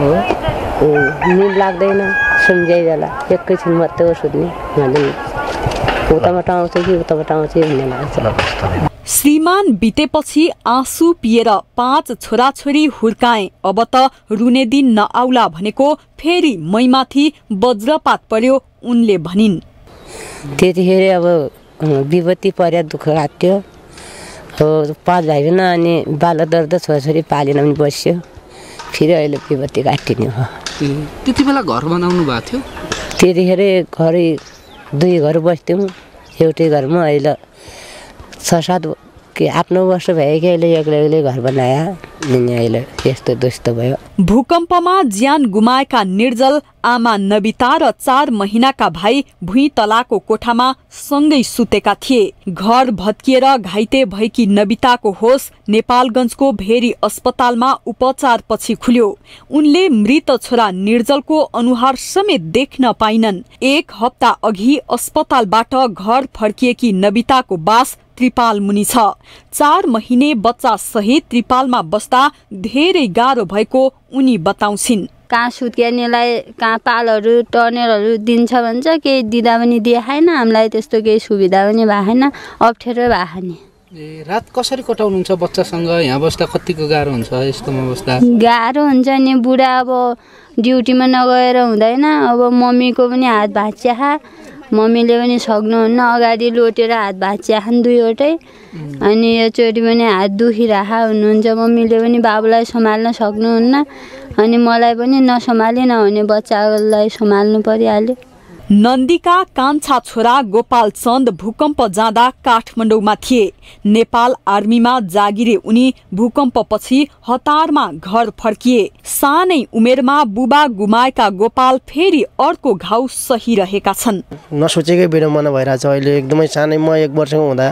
हो निल लाग्दैन, सम्झाइदेला एकैछिन मात्रै हो सुत्ने उताबाट आउँछ कि उताबाट आउँछ भन्ने लाग्छ। श्रीमान बितेपछि आँसु पिएर पाँच छोराछोरी हुर्काए। अब त रुने दिन नआउला भनेको फेरि मैमाथि वज्रपात पर्यो उनले भनिन्। त्यतिखेर अब विपत्ति पर्यो, दुःख आत्यो। पाँच भाइ बहिनी अनि बाल दर्द छोराछोरी पालेन पनि बस्यो। फेरि अहिले विपत्ति काटिने हो। त्यति बेला घर बनाउनु भएको थियो। त्यतिखेर घरै दुई घर बस्थ्यौँ एउटै घरमा। अहिले छ सात के आठ नौ वर्ष भयो कि अहिले एक्लै एक्लै घर बनायो। भूकम्पमा ज्यान गुमाएका निर्जल आमा नविता र चार महिनाका भाइ भुइँतलाको कोठामा सँगै सुतेका थिए। घर भत्किएर घाइते भएकी नविताको होस नेपालगञ्जको भेरी अस्पतालमा उपचारपछि खुल्यो। उनले मृत छोरा निर्जलको अनुहार समेत देख्न पाइनन्। एक हप्ता अघि अस्पतालबाट घर फर्किएकी नविताको बास त्रिपाल मुनि छ। चार महिने बच्चा सहित त्रिपालमा बस्दा धेरै गाह्रो भएको उनी बताउँछिन्। कहाँ सुत्केर्नेलाई कहाँ पालहरू टर्नेरहरू दिन्छ भन्छ, केही दिँदा पनि देखाएन। हामीलाई त्यस्तो केही सुविधा पनि भएन, अप्ठ्यारो भएन। ए रात कसरी कटाउनुहुन्छ बच्चासँग? यहाँ बस्दा कतिको गाह्रो हुन्छ? यस्तोमा बस्दा गाह्रो हुन्छ नि। बुढा अब ड्युटीमा नगएर हुँदैन। अब मम्मीको पनि हात भाँचिया, मम्मीले पनि सक्नुहुन्न। अगाडि लोटेर हात भाँचिया खान् दुईवटै, अनि योचोटि पनि हात दुखिराखा हुनुहुन्छ। मम्मीले पनि बाबुलाई सम्हाल्न सक्नुहुन्न, अनि मलाई पनि नसम्हाले नहुने बच्चालाई सम्हाल्नु परिहाल्यो। नन्दीका कान्छा छोरा गोपाल चन्द भूकम्प जाँदा काठमाडौँमा थिए। नेपाल आर्मीमा जागिरे उनी भूकम्पपछि हतारमा घर फर्किए। सानै उमेरमा बुबा गुमाएका गोपाल फेरि अर्को घाउ सहिरहेका छन्। नसोचेकै विडम्बना भइरहेछ। अहिले एकदमै सानै, म एक वर्षको हुँदा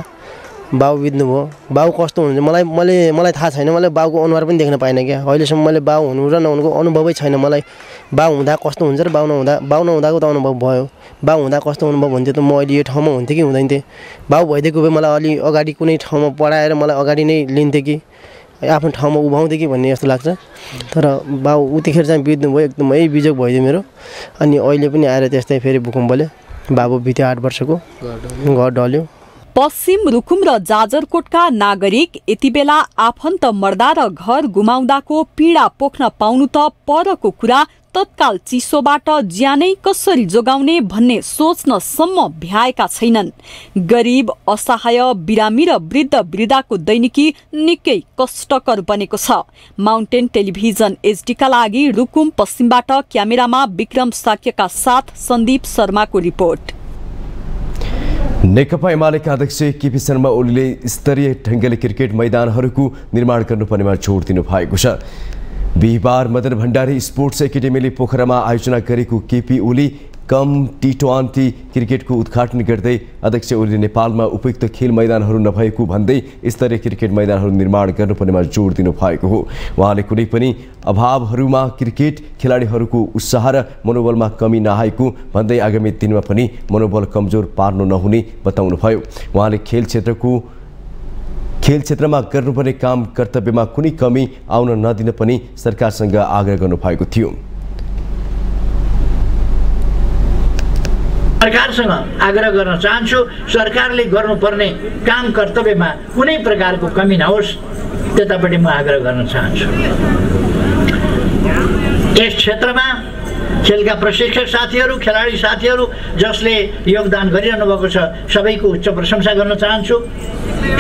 बाउ बित्नुभयो। बाउ कस्तो हुनुहुन्छ मलाई मैले मलाई थाहा छैन। मैले बाउको अनुहार पनि देख्न पाइनँ क्या। अहिलेसम्म मैले बाउ हुनु र नहुनुको अनुभवै छैन। मलाई बाउ हुँदा कस्तो हुन्छ र बाउ नहुँदा बाउ नहुँदाको त अनुभव भयो। बाउ हुँदा कस्तो अनुभव हुन्थ्यो त म अहिले यो ठाउँमा हुन्थेँ कि हुँदैन थिएँ? बाउ भइदिएको भए मलाई अलि अगाडि कुनै ठाउँमा पढाएर मलाई अगाडि नै लिन्थेँ कि आफ्नो ठाउँमा उभाउँथेँ कि भन्ने जस्तो लाग्छ। तर बाउ उतिखेर चाहिँ बित्नुभयो, एकदमै बिजोग भइदियो मेरो। अनि अहिले पनि आएर त्यस्तै फेरि भूकम्पले बाबु बित्यो। आठ वर्षको घर ढल्यो। पश्चिम रुकुम र जाजरकोटका नागरिक यतिबेला आफन्त मर्दा र घर गुमाउँदाको पीडा पोख्न पाउनु त परको कुरा, तत्काल चिसोबाट ज्यानै कसरी जोगाउने भन्ने सोच्नसम्म भ्याएका छैनन्। गरीब, असहाय, बिरामी र वृद्ध वृद्धाको दैनिकी निकै कष्टकर बनेको छ। माउन्टेन टेलिभिजन एचडीका लागि रुकुम पश्चिमबाट क्यामेरामा विक्रम साक्यका साथ सन्दीप शर्माको रिपोर्ट। नेकपा एमालेका अध्यक्ष केपी शर्मा ओलीले स्तरीय ढङ्गले क्रिकेट मैदानहरूको निर्माण गर्नुपर्नेमा जोड दिनुभएको छ। बिहिबार मदन भण्डारी स्पोर्ट्स एकाडेमीले पोखरामा आयोजना गरेको KP Oli cup T twenty क्रिकेटको उद्घाटन गर्दै अध्यक्ष ओलीले नेपालमा उपयुक्त खेल मैदानहरू नभएको भन्दै स्तरीय क्रिकेट मैदानहरू निर्माण गर्नुपर्नेमा जोड दिनुभएको हो। उहाँले कुनै पनि अभावहरूमा क्रिकेट खेलाडीहरूको उत्साह र मनोबलमा कमी नआएको भन्दै आगामी दिनमा पनि मनोबल कमजोर पार्नु नहुने बताउनुभयो। उहाँले खेल क्षेत्रको खेल क्षेत्रमा गर्नुपर्ने काम कर्तव्यमा कुनै कमी आउन नदिन पनि सरकारसँग आग्रह गर्नुभएको थियो। सरकारसँग आग्रह गर्न चाहन्छु, सरकारले गर्नुपर्ने काम कर्तव्यमा कुनै प्रकारको कमी नहोस्, त्यतापट्टि म आग्रह गर्न चाहन्छु। यस क्षेत्रमा खेलका प्रशिक्षक साथीहरू, खेलाडी साथीहरू जसले योगदान गरिरहनु भएको छ सबैको उच्च प्रशंसा गर्न चाहन्छु।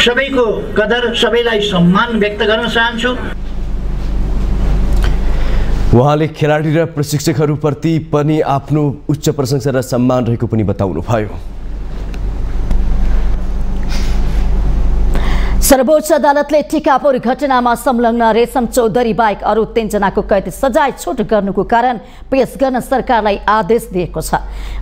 सबैको कदर, सबैलाई सम्मान व्यक्त गर्न चाहन्छु। उहाँले खेलाडी र प्रशिक्षकहरूप्रति पनि आफ्नो उच्च प्रशंसा र सम्मान रहेको पनि बताउनुभयो। सर्वोच्च अदालतले टिकापुर घटनामा संलग्न रेशम चौधरी बाहेक अरू तीनजनाको कैद सजाय छुट गर्नुको कारण पेश गर्न सरकारलाई आदेश दिएको छ।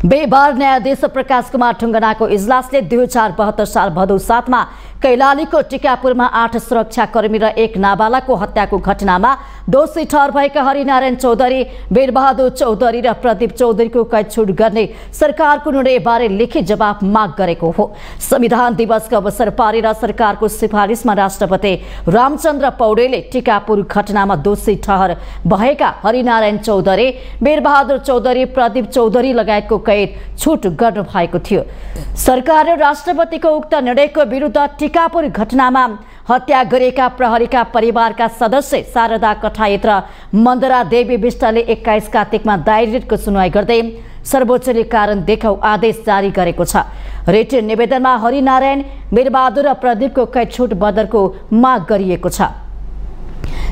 बिहिबार न्यायाधीश प्रकाश कुमार ढुङ्गानाको इजलासले दुई हजार बहत्तर साल भदौ सातमा कैलालीको टिकापुरमा आठ सुरक्षाकर्मी र एक नाबालकको हत्याको घटनामा दोषी ठहर भएका हरिनारायण चौधरी, बिरबहादुर चौधरी र प्रदीप चौधरीको कैद छुट गर्ने सरकारको निर्णयबारे लिखित जवाब माग गरेको हो। संविधान दिवसको अवसर पारेर सरकारको सिफारिसमा राष्ट्रपति रामचन्द्र पौडेलले टिकापुर घटनामा दोषी ठहर भएका हरिनारायण चौधरी, बिरबहादुर चौधरी, प्रदीप चौधरी लगायतको कैद छुट गर्नु भएको थियो। सरकार र राष्ट्रपतिको उक्त निर्णयको विरुद्ध टिकापुर घटनामा हत्या गरेका प्रहरीका परिवारका सदस्य शारदा कथायत र महेन्द्र देवी विष्टले एक्काइस कार्तिकमा दायरिटको सुनवाई गर्दै सर्वोच्चले कारण देखाउ आदेश जारी गरेको छ। रिट निवेदनमा हरिनारायण, बिरबहादुर र प्रदीपको कैद छुट बदरको माग गरिएको छ।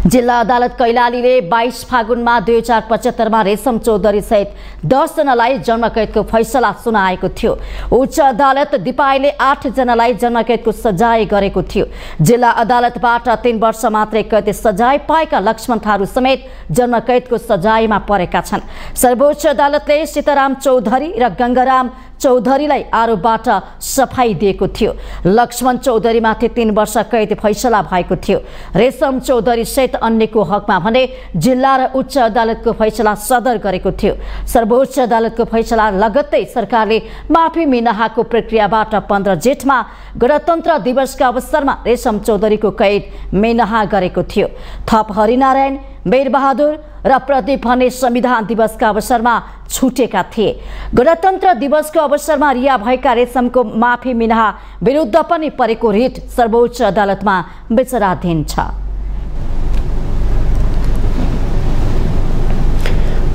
जिल्ला अदालत कैलालीले बाइस फागुनमा दुई हजार पचहत्तरमा रेशम चौधरी सहित दस जनालाई जन्मकैदको फैसला सुनाएको थियो। उच्च अदालत दिपाईले आठ जनालाई जन्मकैदको सजाय गरेको थियो। जिल्ला अदालतबाट तीन वर्ष मात्रै कैद सजाय पाएका लक्ष्मण थारू समेत जन्मकैदको सजायमा परेका छन्। सर्वोच्च अदालतले सीताराम चौधरी र गंगाराम चौधरीलाई आरोपबाट सफाई दिएको थियो। लक्ष्मण चौधरीमाथि तीन वर्ष कैद फैसला भएको थियो। रेशम चौधरी सहित अन्यको हकमा भने जिल्ला र उच्च अदालतको फैसला सदर गरेको थियो। सर्वोच्च अदालतको फैसला लगत्तै सरकारले माफी मिनाहाको प्रक्रियाबाट पन्ध्र जेठमा गणतन्त्र दिवसका अवसरमा रेशम चौधरीको कैद मिनाहा गरेको थियो। थप हरिनारायण, बिरबहादुर र प्रदीप भने संविधान दिवसका अवसरमा छुटेका थिए। गणतन्त्र दिवसको अवसरमा रिहा भएका रेशमको माफी मिनाहा विरुद्ध पनि परेको रिट सर्वोच्च अदालतमा विचाराधीन छ।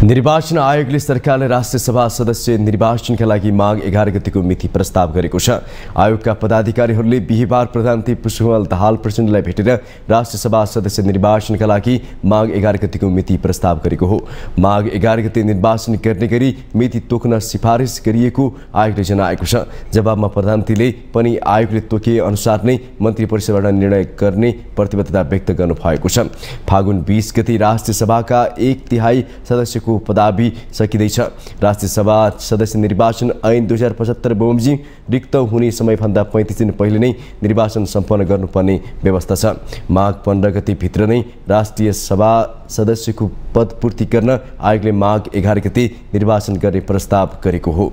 निर्वाचन आयोगले सरकारले राष्ट्रिय सभा सदस्य निर्वाचनका लागि माग एघार गतिको मिति प्रस्ताव गरेको छ। आयोगका पदाधिकारीहरूले बिहिबार प्रधानमन्त्री पुष्पकमल दाहाल प्रचण्डलाई भेटेर राष्ट्रिय सभा सदस्य निर्वाचनका लागि माग एघार गतिको मिति प्रस्ताव गरेको हो। माग एघार गते निर्वाचन गर्ने गरी मिति तोक्न सिफारिस गरिएको आयोगले जनाएको छ। जवाबमा प्रधानमन्त्रीले पनि आयोगले तोके अनुसार नै मन्त्री परिषदबाट निर्णय गर्ने प्रतिबद्धता व्यक्त गर्नुभएको छ। फागुन बीस गते राष्ट्रिय सभाका एक तिहाई सदस्य पदावी सकिँदैछ। राष्ट्रिय सभा सदस्य निर्वाचन ऐन दुई हजार पचहत्तर बमोजिम रिक्त हुने समयभन्दा पैंतिस दिन पहिले नै निर्वाचन सम्पन्न गर्नुपर्ने व्यवस्था छ। माघ पन्ध्र गतिभित्र नै राष्ट्रिय सभा सदस्यको पद पूर्ति गर्न आयोगले माघ एघार गते निर्वाचन गर्ने प्रस्ताव गरेको हो।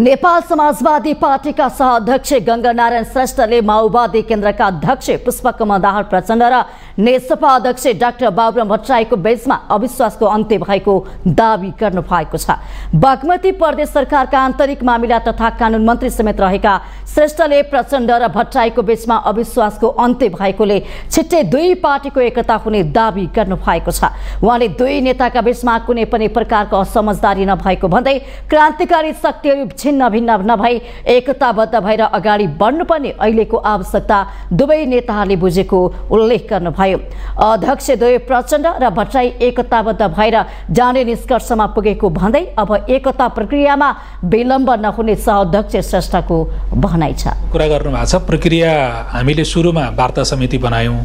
नेपाल समाजवादी पार्टीका सह-अध्यक्ष गंगानारायण श्रेष्ठले माओवादी केन्द्रका अध्यक्ष पुष्पकमल दाहाल प्रचण्ड र नेसपा अध्यक्ष डाक्टर बाबुराम भट्टराईको बीचमा अविश्वासको अन्त्य भएको दावी गर्नुभएको छ। बागमती प्रदेश सरकारका आन्तरिक मामिला तथा कानून मन्त्री समेत रहेका श्रेष्ठले प्रचण्ड र भट्टराईको बीचमा अविश्वासको अन्त्य भएकोले छिट्टै दुई पार्टीको एकता हुने दावी गर्नुभएको छ। उहाँले दुई नेताका बीचमा कुनै पनि प्रकारको असमझदारी नभएको भन्दै क्रान्तिकारी शक्तिहरू छिन्न भिन्न नभई एकताबद्ध भएर अगाडि बढ्नुपर्ने अहिलेको आवश्यकता दुवै नेताहरूले बुझेको उल्लेख गर्नुभयो। अध्यक्ष द्वय प्रचण्ड र भट्टराई एकताबद्ध भएर जाने निष्कर्षमा पुगेको भन्दै अब एकता प्रक्रियामा विलम्ब नहुने सहअध्यक्ष श्रेष्ठको भनाइ छ। कुरा गर्नुभएको छ प्रक्रिया हामीले सुरुमा वार्ता समिति बनायौँ।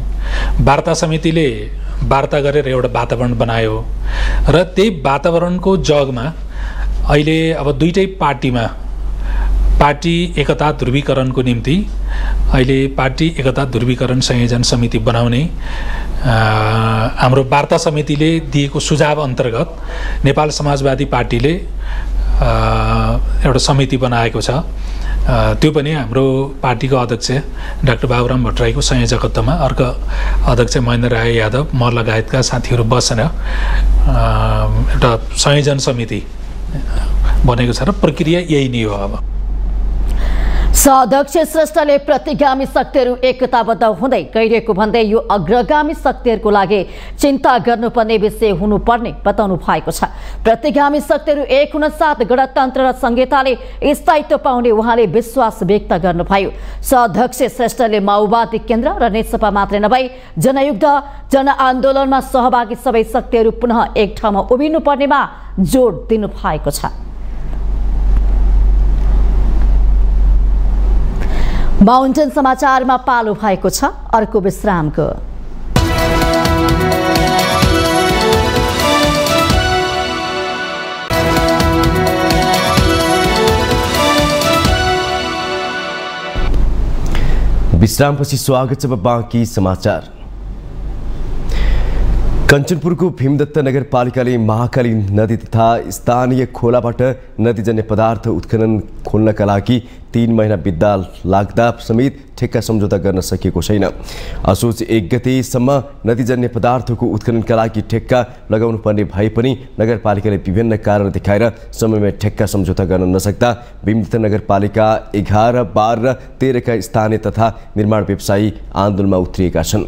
वार्ता समितिले वार्ता गरेर एउटा वातावरण बनायो र त्यही वातावरणको जगमा अहिले अब दुईटै पार्टीमा पार्टी एकता ध्रुवीकरणको निम्ति अहिले पार्टी एकता ध्रुवीकरण संयोजन समिति बनाउने हाम्रो वार्ता समितिले दिएको सुझाव अन्तर्गत नेपाल समाजवादी पार्टीले एउटा समिति बनाएको छ। त्यो पनि हाम्रो पार्टीको अध्यक्ष डाक्टर बाबुराम भट्टराईको संयोजकत्वमा अर्को अध्यक्ष महेन्द्र राय यादव म लगायतका साथीहरू बसेर एउटा संयोजन समिति बनेको छ र प्रक्रिया यही नै हो। अब सदस्य श्रेष्ठले प्रतिगामी शक्तिहरू एकताबद्ध हुँदै गइरहेको भन्दै यो अग्रगामी शक्तिहरूको लागि चिन्ता गर्नुपर्ने विषय हुनुपर्ने बताउनु भएको छ। प्रतिगामी शक्तिहरू एक हुन साथ गणतन्त्र र संहिताले स्थायित्व पाउने उहाँले विश्वास व्यक्त गर्नुभयो। सदस्य श्रेष्ठले माओवादी केन्द्र र नेकपा मात्रै नभई जनयुद्ध जनआन्दोलनमा सहभागी सबै शक्तिहरू पुनः एक ठाउँमा उभिनुपर्नेमा जोड दिनु भएको छ। माउन्टेन समाचारमा पालो भएको छ अर्को विश्रामको। विश्रामपछि स्वागत छ बाँकी समाचार। कञ्चनपुरको भीमदत्त नगर पालिकाले महाकाली नदी तथा स्थानीय खोलाबाट नदीजन्य पदार्थ उत्खनन खोल्नका लागि तीन महिना बित्दा लाग्दा समेत ठेक्का सम्झौता गर्न सकिएको छैन। असोज एक गतेसम्म नदीजन्य पदार्थको उत्खननका लागि ठेक्का लगाउनुपर्ने भए पनि नगरपालिकाले विभिन्न कारण देखाएर समयमै ठेक्का सम्झौता गर्न नसक्दा भीमदत्त नगरपालिका एघार बाह्र र तेह्रका स्थानीय तथा निर्माण व्यवसायी आन्दोलनमा उत्रिएका छन्।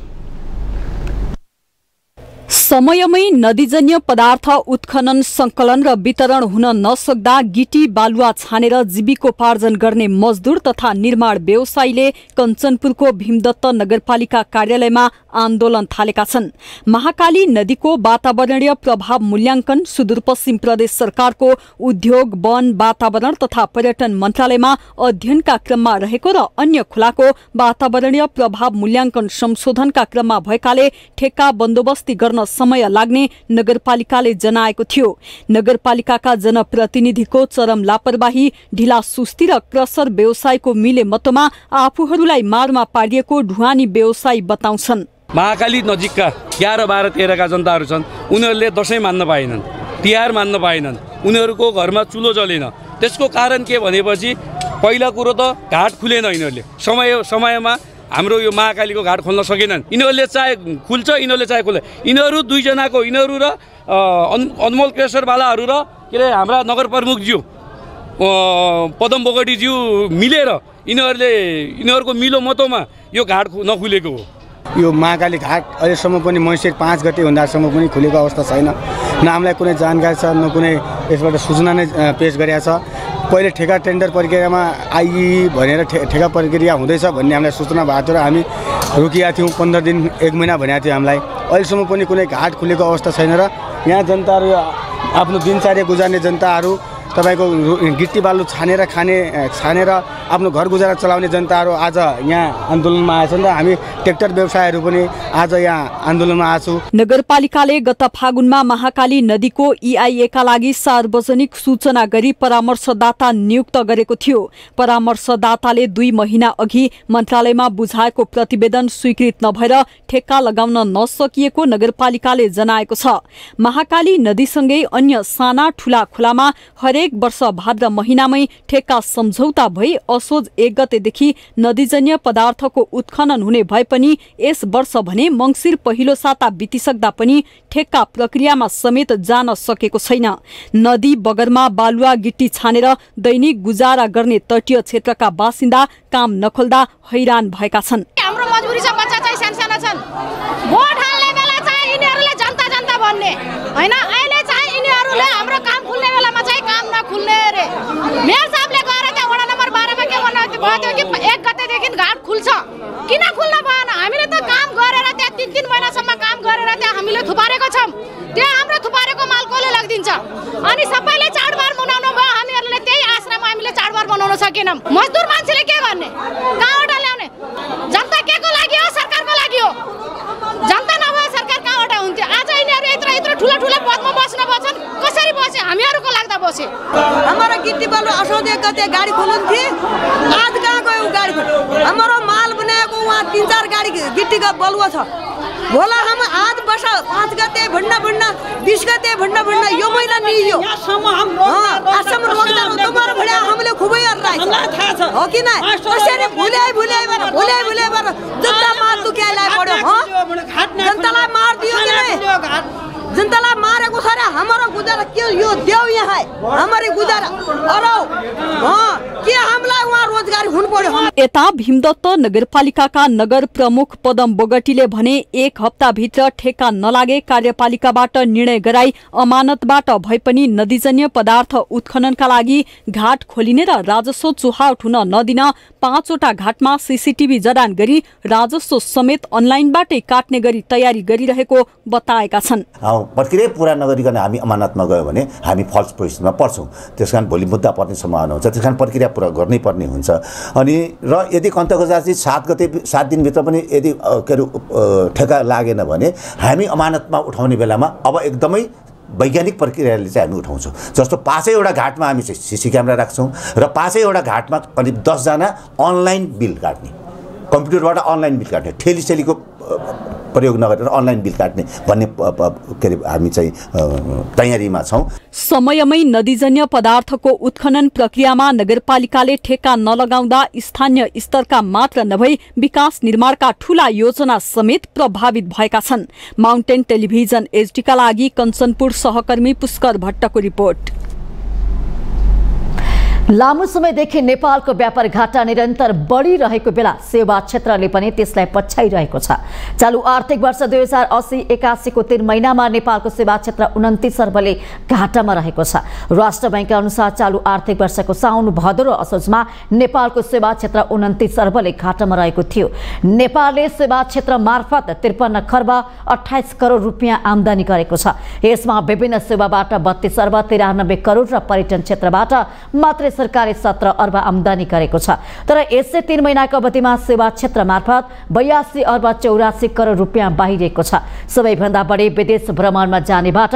समयमै नदीजन्य पदार्थ उत्खनन संकलन र वितरण हुन नसक्दा गिटी बालुवा छानेर जीविकोपार्जन गर्ने मजदूर तथा निर्माण व्यवसायीले कञ्चनपुरको भीमदत्त नगरपालिका कार्यालयमा आन्दोलन थालेका छन्। महाकाली नदीको वातावरणीय प्रभाव मूल्याङ्कन सुदूरपश्चिम प्रदेश सरकारको उद्योग वन वातावरण तथा पर्यटन मन्त्रालयमा अध्ययनका क्रममा रहेको र अन्य खोलाको वातावरणीय प्रभाव मूल्याङ्कन संशोधनका क्रममा भएकाले ठेक्का बन्दोबस्ती गर्न समय लाग्ने नगरपालिकाले जनाएको थियो। नगरपालिकाका जनप्रतिनिधिको चरम लापरवाही, ढिला सुस्ती र क्रसर व्यवसायको मिले मतमा आफूहरूलाई मारमा पारिएको ढुवानी व्यवसायी बताउँछन्। महाकाली नजिकका एघार बाह्र तेह्र का जनताहरू छन्, उनीहरूले दशैं मान्न पाएनन्, तिहार मान्न पाएनन्, उनीहरूको घरमा चुलो जलेन। त्यसको कारण के भनेपछि पहिला कुरो त घाट खुलेन, यिनीहरूले समय समयमा हाम्रो यो महाकालीको घाट खोल्न सकेनन्। यिनीहरूले चाहे खुल्छ, यिनीहरूले चाहे खुल्छ। यिनीहरू दुईजनाको, यिनीहरू र अनमोल केशरवालाहरू र के अरे हाम्रा नगर प्रमुखज्यू पदम बोगटीज्यू मिलेर यिनीहरूले यिनीहरूको मिलो मतोमा यो घाट नखुलेको हो। यो महाकाली घाट अहिलेसम्म पनि मङ्सिर पाँच गते हुँदासम्म पनि खुलेको अवस्था छैन। न हामीलाई कुनै जानकारी छ, न कुनै यसबाट सूचना नै पेश गरेका छ। पहिले ठेका टेन्डर प्रक्रियामा आई भनेर ठे ठेका प्रक्रिया हुँदैछ भन्ने हामीलाई सूचना भएको थियो र हामी रोकिएका थियौँ। पन्ध्र दिन एक महिना भनेको थियो हामीलाई। अहिलेसम्म पनि कुनै घाट खुलेको अवस्था छैन र यहाँ जनताहरू, आफ्नो दिनचर्या गुजार्ने जनताहरू, तपाईँको गिट्टी बालु छानेर खाने छानेर आफ्नो घर गुजारा चलाउने जनताहरू आज यहाँ आन्दोलनमा आएछन् र हामी ट्र्याक्टर व्यवसायहरू पनि आज यहाँ आन्दोलनमा आएछौँ। नगरपालिकाले गत फागुनमा महाकाली नदीको ईआईएका लागि सार्वजनिक सूचना गरी परामर्शदाता नियुक्त गरेको थियो। परामर्शदाताले दुई महिना अघि मन्त्रालयमा बुझाएको प्रतिवेदन स्वीकृत नभएर ठेक्का लगाउन नसकिएको नगरपालिकाले जनाएको छ। महाकाली नदीसँगै अन्य साना ठूला खोलामा हरेक वर्ष भाद्र महिनामै ठेक्का सम्झौता भई असोज एक गतेदेखि नदीजन्य पदार्थको उत्खनन हुने भए पनि यस वर्ष भने मंसिर पहिलो साता बितिसक्दा पनि ठेक्का प्रक्रियामा समेत जान सकेको छैन। नदी बगरमा बालुवा गिट्टी छानेर दैनिक गुजारा गर्ने तटीय क्षेत्रका बासिन्दा काम नखोल्दा हैरान भएका छन्। हाम्रो मजबुरी छ, बच्चा चाहिँ सानसाना छन्। भोट हाल्ने बेला चाहिँ यिनीहरुले जनता जनता भन्ने हैन, अहिले चाहिँ यिनीहरुले हाम्रो काम खुल्ने बेलामा चाहिँ काम नखुल्ने रे। मेरो हिसाबले गरे के वडा नम्बर बाह्र मा के भन्नु थियो कि एक गते देखि घाट खुल्छ, किन खुल्न भएन? हामीले त काम गरेर त्यहाँ तीन तीन महिनासम्म काम गरेर त्यहाँ हामीले थुपारेको छम। त्यहाँ हाम्रो थुपारेको माल कोले लगिदिन्छ अनि सबैले चाडबाड मनाउनु भयो। हामीहरुले त्यही आश्रममा हामीले चाडबाड मनाउन सकेनम। मजदुर मान्छेले के गर्ने, कहाँबाट ल्याउने? जनता केको लागि हो? सरकारको लागि हो। जनता नभए सरकार कहाँबाट हुन्थ्यो? आज यिनीहरु यत्रो यत्रो ठूला ठूला पदमा बस्न बस्छन्, कसरी बसे? हामीहरुको लाग्दा बसे। हाम्रो गिट्टी बालु असोज एक गते गाडी खोल्नु थियो, आज कहाँ गयो गाडी? हाम्रो माल बनाएको वहाँ तीन चार गाडी गिट्टी बलुवा छ। भोला हम आज बस पाँच गते भण्डा भण्डा बीस गते भण्डा भण्डा यो महिला नहीं यो असम रोजगार तुम्हारा भण्डा हमले खुबै अर्थ हो कि नहीं? कसरी भुले भुले भुले भुले जनता मार तू क्या लाई पड़ो? जनतालाई मार दियो कि नहीं? जनतालाई मारेको छ र हाम्रो गुजारा के यो देव यहाँ हाम्रो गुजारा अरौ के हामीलाई वहाँ रोजगारी हुनु पर्यो। यता भीमदत्त नगरपालिकाका नगर प्रमुख पदम बोगटीले भने एक हप्ताभित्र ठेक्का नलागे कार्यपालिकाबाट निर्णय गराई अमानतबाट भए पनि नदीजन्य पदार्थ उत्खननका लागि घाट खोलिने र राजस्व चुहावट हुन नदिन पाँचवटा घाटमा सीसीटीभी जडान गरी राजस्व समेत अनलाइनबाटै काट्ने गरी तयारी गरिरहेको बताएका छन्। प्रक्रिया पूरा नगरिकन हामी अमानतमा गयो भने हामी फल्स पोजिसनमा पर्छौँ। त्यस कारण भोलि मुद्दा पर्ने सम्भावना हुन्छ। त्यस कारण प्रक्रिया पुरा गर्नै पर्ने हुन्छ। अनि र यदि कन्तको जाँच सात गते सात दिनभित्र पनि यदि के अरे ठेक्का लागेन भने हामी अमानतमा उठाउने बेलामा अब एकदमै वैज्ञानिक प्रक्रियाले चाहिँ हामी उठाउँछौँ। जस्तो पाँचैवटा घाटमा हामी सिसी क्यामेरा राख्छौँ र पाँचैवटा घाटमा करिब दसजना अनलाइन बिल काट्ने, कम्प्युटरबाट अनलाइन बिल काट्ने, ठेलीसेलीको प्रयोग नगरेर अनलाइन बिल काट्ने भन्ने के अरे हामी चाहिँ तयारीमा छौँ। समयमै नदीजन्य पदार्थको उत्खनन प्रक्रियामा नगरपालिकाले ठेक्का नलगाउँदा स्थानीय स्तरका मात्र नभई विकास निर्माणका ठूला योजना समेत प्रभावित भएका छन्। माउन्टेन टेलिभिजन एचडीका लागि कञ्चनपुर सहकर्मी पुष्कर भट्टको रिपोर्ट। लामो समयदेखि नेपालको व्यापार घाटा निरन्तर बढिरहेको बेला सेवा क्षेत्रले पनि त्यसलाई पछ्याइरहेको छ। चालू आर्थिक वर्ष दुई हजार अस्सी एकासी को तीन महिनामा नेपालको सेवा क्षेत्र उन्तिस अर्बले घाटामा रहेको छ। राष्ट्र बैंकका अनुसार चालू आर्थिक वर्षको साउन भदौ र असोजमा नेपालको सेवा क्षेत्र उन्तिस अर्बले घाटामा रहेको थियो। नेपालले सेवा क्षेत्र मार्फत त्रिपन्न खर्ब अठाइस करोड रुपियाँ आम्दानी गरेको छ। यसमा विभिन्न सेवाबाट बत्तीस अर्ब तिरानब्बे करोड र पर्यटन क्षेत्रबाट मात्र सरकारले सत्र अर्ब आम्दानी गरेको छ। तर यसै तीन महिनाको अवधिमा सेवा क्षेत्र मार्फत बयासी अर्ब चौरासी करोड रुपियाँ बाहिरिएको छ। सबैभन्दा बढी विदेश भ्रमणमा जानेबाट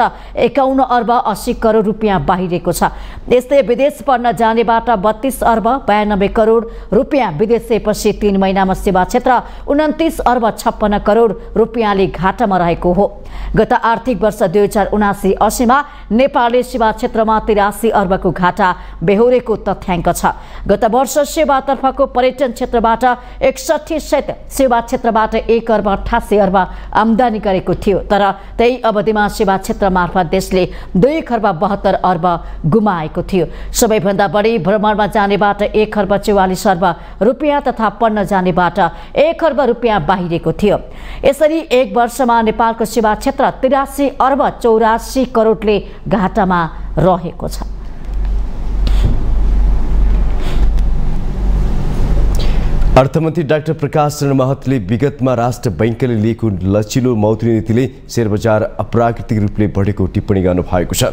एकाउन्न अर्ब अस्सी करोड रुपियाँ बाहिरिएको छ। यस्तै विदेश पढ्न जानेबाट बत्तीस अर्ब बयानब्बे करोड रुपियाँ विदेशपछि तीन महिनामा सेवा क्षेत्र उन्तिस अर्ब छप्पन्न करोड रुपियाँले घाटामा रहेको हो। गत आर्थिक वर्ष दुई हजार उनासी असीमा नेपालले सेवा क्षेत्रमा तिरासी अर्बको घाटा बेहोरेको तथ्याङ्क छ। गत वर्ष सेवातर्फको पर्यटन क्षेत्रबाट एकसठी सहित सेवा क्षेत्रबाट एक अर्ब अठासी अर्ब आम्दानी गरेको थियो। तर त्यही अवधिमा सेवा क्षेत्र मार्फत देशले दुई खर्ब बहत्तर अर्ब गुमाएको थियो। सबैभन्दा बढी भ्रमणमा जानेबाट एक खर्ब चौवालिस अर्ब रुपियाँ तथा पढ्न जानेबाट एक अर्ब रुपियाँ बाहिरिएको थियो। यसरी एक वर्षमा नेपालको सेवा क्षेत्र तिरासी अर्ब चौरासी करोडले घाटामा रहेको छ। अर्थमन्त्री डाक्टर प्रकाश चन्द्र महतले विगतमा राष्ट्र बैंकले लिएको लचिलो मौद्रिक नीतिले शेयर बजार अप्राकृतिक रूपले बढेको टिप्पणी गर्नुभएको छ।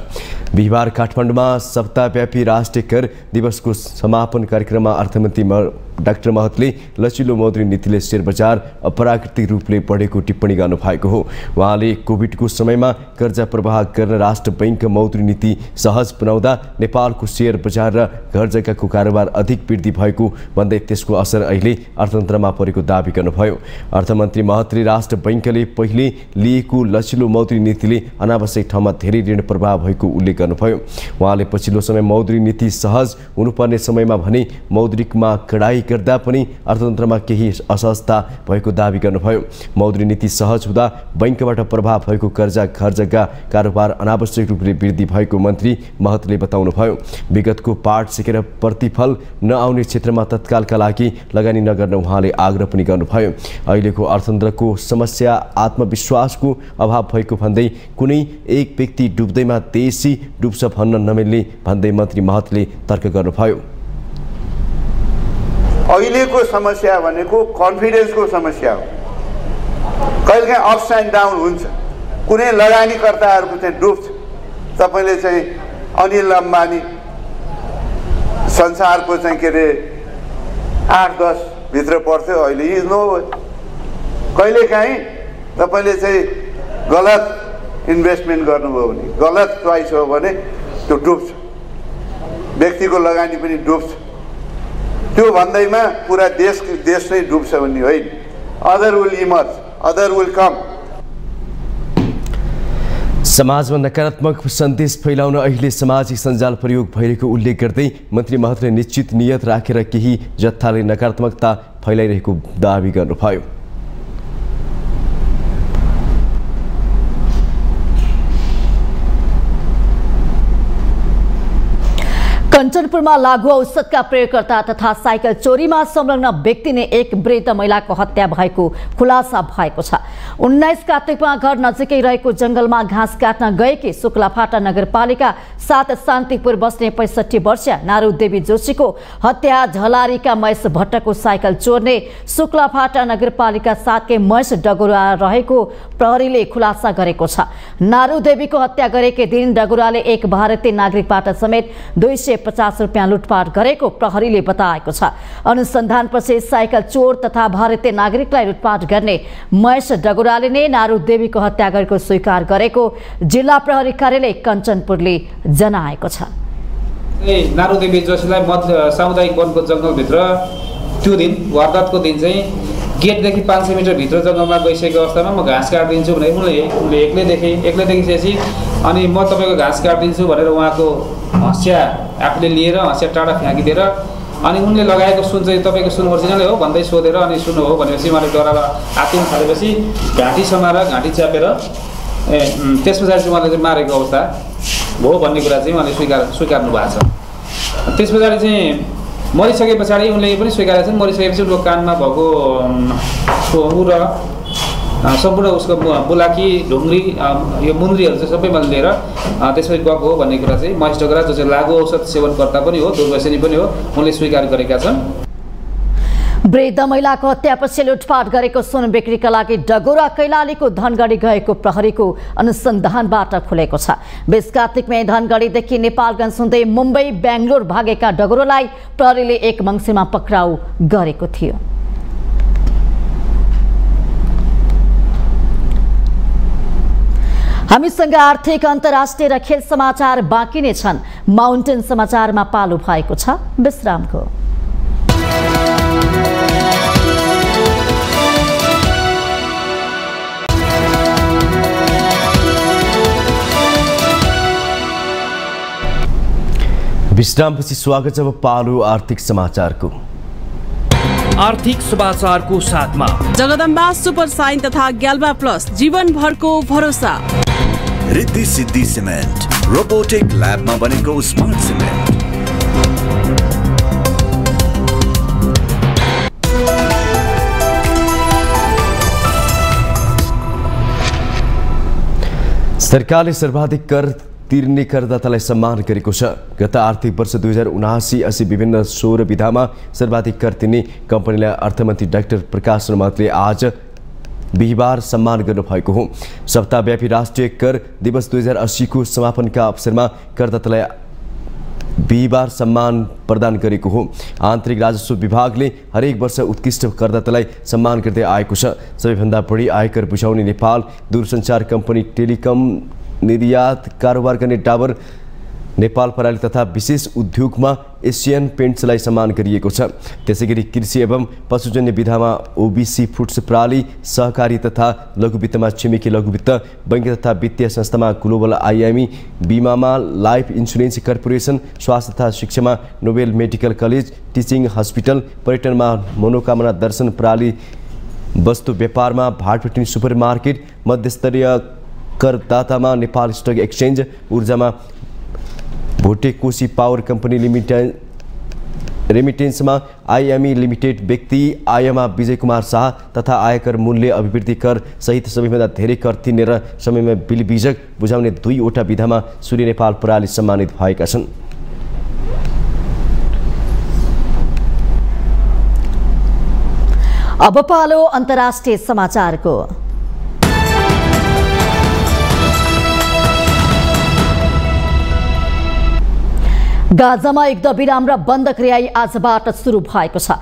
बिहिबार काठमाडौँमा सप्ताहव्यापी राष्ट्रिय कर दिवसको समापन कार्यक्रममा अर्थमन्त्री डाक्टर महतले लचिलो मौद्रिक नीतिले शेयर बजार अपराकृतिक रूपले बढेको टिप्पणी गर्नुभएको हो। उहाँले कोभिडको समयमा कर्जा प्रवाह गर्न राष्ट्र बैंक मौद्रिक नीति सहज बनाउँदा नेपालको शेयर बजार र घर जग्गाको कारोबार अधिक वृद्धि भएको भन्दै त्यसको असर अहिले अर्थतन्त्रमा परेको दावी गर्नुभयो। अर्थमन्त्री महतले राष्ट्र बैंकले पहिले लिएको लचिलो मौद्रिक नीतिले अनावश्यक ठाउँमा धेरै ऋण प्रवाह भएको उल्लेख गर्नुभयो। उहाँले पछिल्लो समय मौद्रिक नीति सहज हुनुपर्ने समयमा भने मौद्रिकमा कडाई गर्दा पनि अर्थतन्त्रमा केही असहजता भएको दावी गर्नुभयो। मौद्रिक नीति सहज हुँदा बैंकबाट प्रभाव भएको कर्जा घर जग्गा कारोबार अनावश्यक रूपले वृद्धि भएको मन्त्री महतले बताउनुभयो। विगतको पाठ सिकेर प्रतिफल नआउने क्षेत्रमा तत्कालका लागि लगानी नगर्न उहाँले आग्रह पनि गर्नुभयो। अहिलेको अर्थतन्त्रको समस्या आत्मविश्वासको अभाव भएको भन्दै कुनै एक व्यक्ति डुब्दैमा देशी डुब्छ भन्न नमिल्ने भन्दै मन्त्री महतले तर्क गर्नुभयो। अहिलेको समस्या भनेको कन्फिडेन्सको समस्या हो। कहिलेकाहीँ अप्स एन्ड डाउन हुन्छ, कुनै लगानीकर्ताहरूको चाहिँ डुब्छ। तपाईँले चाहिँ अनिल अम्बानी संसारको चाहिँ के अरे आठ दस भित्र पर्थ्यो, अहिले इज नो। कहिलेकाहीँ तपाईँले चाहिँ गलत इन्भेस्टमेन्ट गर्नुभयो भने, गलत च्वाइस हो भने त्यो डुब्छ, व्यक्तिको लगानी पनि डुब्छ। त्यो भन्दैमा पुरा देश देश नै डुब्छ भन्ने होइन। Other will emerge, other will come. समाजमा नकारात्मक सन्देश फैलाउन अहिले सामाजिक सञ्जाल प्रयोग भइरहेको उल्लेख गर्दै मन्त्री महतले निश्चित नियत राखेर केही जथाले नकारात्मकता फैलाइरहेको दावी गर्नुभयो। कञ्चनपुरमा लागु औषधका प्रयोगकर्ता तथा साइकल चोरीमा संलग्न व्यक्तिले एक वृद्ध महिलाको हत्या भएको खुलासा भएको छ। उन्नाइस कार्तिकमा घर नजिकै रहेको जंगलमा घाँस काट्न गएकी शुक्लाफाटा नगरपालिका सात शान्तिपुर बस्ने पैंसठी वर्षीय नारू देवी जोशीको हत्या झलारीका महेश भट्टको साइकल चोर्ने शुक्लाफाटा नगरपालिका सातकै महेश डगुरा रहेको प्रहरीले खुलासा गरेको छ। नारू देवीको हत्या गरेकै दिन डगुराले एक भारतीय नागरिकबाट समेत दुई सय पचास रुपियाँ लुटपाट गरेको प्रहरीले बताएको छ। अनुसन्धानपछि साइकल चोर तथा भारतीय नागरिकलाई लुटपाट गर्ने महेश डगुराले नै नारू देवीको हत्या गरेको स्वीकार गरेको जिल्ला प्रहरी कार्यालय कञ्चनपुरले जनाएको छ। नारू देवी जोशीलाई सामुदायिक वनको जङ्गलभित्र त्यो दिन वारदातको दिन चाहिँ गेटदेखि पाँच सय मिटर भित्र जङ्गलमा गइसकेको अवस्थामा म घाँस काटिदिन्छु भनेर उनले उनले एक्लै देखेँ। एक्लै देखिसकेपछि अनि म तपाईँको घाँस काटिदिन्छु भनेर उहाँको हँस्या आफूले लिएर हँस्या टाढा फ्याँकिदिएर अनि उनले लगाएको सुन चाहिँ तपाईँको सुन ओरिजिनल हो भन्दै सोधेर अनि सुन हो भनेपछि उहाँले डराएर आत्तिन थालेपछि घाँटी समाएर घाँटी च्यापेर ए त्यस पछाडि उहाँले मारेको अवस्था हो भन्ने कुरा चाहिँ उहाँले स्वीकार स्वीकार्नु भएको छ। त्यस पछाडि चाहिँ मरिसके पछाडि उनले पनि स्वीकारेका छन्। मरिसकेपछि उसको कानमा भएको सोहु र सम्पूर्ण उसको बुलाकी ढुङ्ग्री यो मुन्द्रीहरू चाहिँ सबैमा लिएर त्यसपछि गएको हो भन्ने कुरा चाहिँ महेश डगरा जो चाहिँ लागु औषध सेवनकर्ता पनि हो, दुर्वैसनी पनि हो, उनले स्वीकार गरेका छन्। वृद्ध महिलाको हत्यापछि लुटपाट गरेको सुन बिक्रीका लागि डगोरा कैलालीको धनगढी गएको प्रहरीको अनुसन्धानबाट खुलेको छ। बीस कार्तिकमै धनगढीदेखि नेपालगञ्ज हुँदै मुम्बई बेङ्गलोर भागेका डगोरालाई प्रहरीले एक मंसिरमा पक्राउ गरेको थियो। हामीसँग आर्थिक अन्तर्राष्ट्रिय र खेल समाचार बाँकी नै छन्। माउन्टेन समाचारमा पालो भएको छ विश्रामको। विश्रामपछि स्वागत छ पालो आर्थिक समाचारको। आर्थिक समाचारको साथमा जगदम्बा सुपर साइन तथा ग्याल्बा प्लस जीवन भरको भरोसा। रिद्धि सिद्धि सिमेन्ट रोबोटिक ल्याबमा बनेको स्मार्ट सिमेन्ट। सरकारले सर्वाधिक कर तिर्ने करदातालाई सम्मान गरेको छ। गत आर्थिक वर्ष दुई हजार उनासी असी विभिन्न सोह्र विधामा सर्वाधिक कर तिर्ने कम्पनीलाई अर्थमन्त्री डाक्टर प्रकाश रावतले आज बिहिबार सम्मान गर्नुभएको हो। सप्ताहव्यापी राष्ट्रिय कर दिवस दुई हजार अस्सीको समापनका अवसरमा करदातालाई बिहिबार सम्मान प्रदान गरेको हो। आन्तरिक राजस्व विभागले हरेक वर्ष उत्कृष्ट करदातालाई सम्मान गर्दै आएको छ। सबैभन्दा बढी आयकर बुझाउने नेपाल, दूरसञ्चार कम्पनी, टेलिकम निर्यात कारोबार गर्ने डाबर, नेपाल पराली तथा विशेष उद्योगमा एसियन पेन्ट्सलाई सम्मान गरिएको छ। त्यसैगरी कृषि एवं पशुजन्य विधामा ओबीसी फुड्स प्राली, सहकारी तथा लघुवित्तमा छिमेकी लघुवित्त, बैंक तथा वित्तीय संस्थामा ग्लोबल आईएमई, बीमामा लाइफ इन्सुरेन्स कर्पोरेसन, स्वास्थ्य तथा शिक्षामा Nobel medical college, teaching hospital, पर्यटनमा मनोकामना दर्शन प्राली, वस्तु व्यापारमा भाटभटिन सुपर मार्केट, मध्यस्तरीय करदातामा नेपाल स्टक एक्सचेंज, ऊर्जामा Bhote Koshi power company limited, रेमिटेन्समा आईएमई लिमिटेड व्यक्ति, आयमा विजय कुमार शाह तथा आयकर मूल्य अभिवृद्धि कर सहित सबैभन्दा धेरै कर तिर्ने र समयमा बिल बिजक बुझाउने दुईवटा विधामा सूर्य नेपाल पराली सम्मानित भएका छन्। अब पालो अन्तर्राष्ट्रिय समाचारको। गाजामा युद्धविराम र बन्द क्रियाई आजबाट सुरु भएको छ।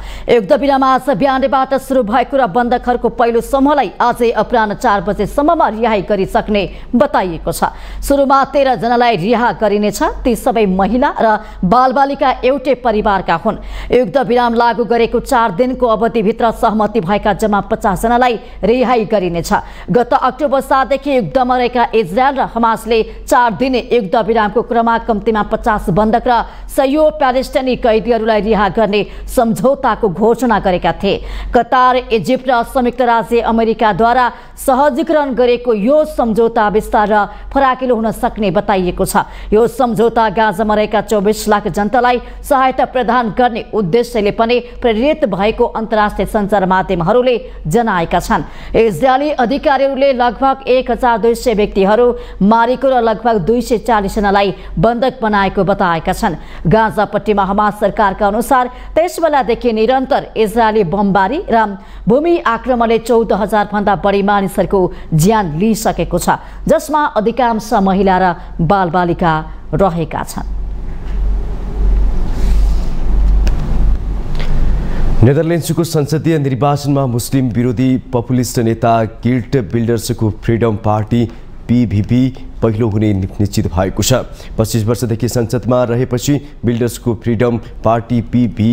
युद्धविराम आज बिहानबाट सुरु भएको र बन्दकहरूको पहिलो समूहलाई आजै अपराह्न चार बजेसम्ममा रिहाई गरिसक्ने बताइएको छ। सुरुमा तेह्र जनालाई रिहा गरिनेछ। ती सबै महिला र बालबालिका एउटै परिवारका हुन्। युद्धविराम लागू गरेको चार दिनको अवधिभित्र सहमति भएका जम्मा पचास जनालाई रिहाई गरिनेछ। गत अक्टोबर सातदेखि युद्धमा रहेका इजरायल र हमासले चार दिने युद्धविरामको क्रममा कम्तीमा पचास बन्धक सयौं प्यालेस्टाइनी कैदीहरूलाई रिहा गर्ने सम्झौताको घोषणा गरेका थिए। कतार, इजिप्ट र संयुक्त राज्य अमेरिकाद्वारा सहजीकरण गरेको यो सम्झौता विस्तार र फराकिलो हुन सक्ने बताइएको छ। यो सम्झौता गाजामा रहेका चौबिस लाख जनतालाई सहायता प्रदान गर्ने उद्देश्यले पनि प्रेरित भएको अन्तर्राष्ट्रिय सञ्चार माध्यमहरूले जनाएका छन्। इजरायली अधिकारीहरूले लगभग एक हजार दुई सय व्यक्तिहरू मारेको र लगभग दुई सय चालिस जनालाई बन्धक बनाएको बताएका छन्। गाजा पट्टीमा हमास सरकारका अनुसार तेइस बेलादेखि निरन्तर इजरायली बमबारी र भूमि आक्रमणले चौध हजार भन्दा बढी मानिसहरूको ज्यान लिइसकेको छ, जसमा अधिकांश महिला र बालबालिका रहेका छन्। नेदरल्यान्ड्सको संसदीय निर्वाचनमा मुस्लिम विरोधी पपुलिस्ट नेता गिल्ट बिल्डर्सको फ्रिडम पार्टी पीभीपी पहिलो हुने निश्चित भएको छ। पच्चीस वर्षदेखि संसदमा रहेपछि बिल्डर्सको फ्रिडम पार्टी पीभी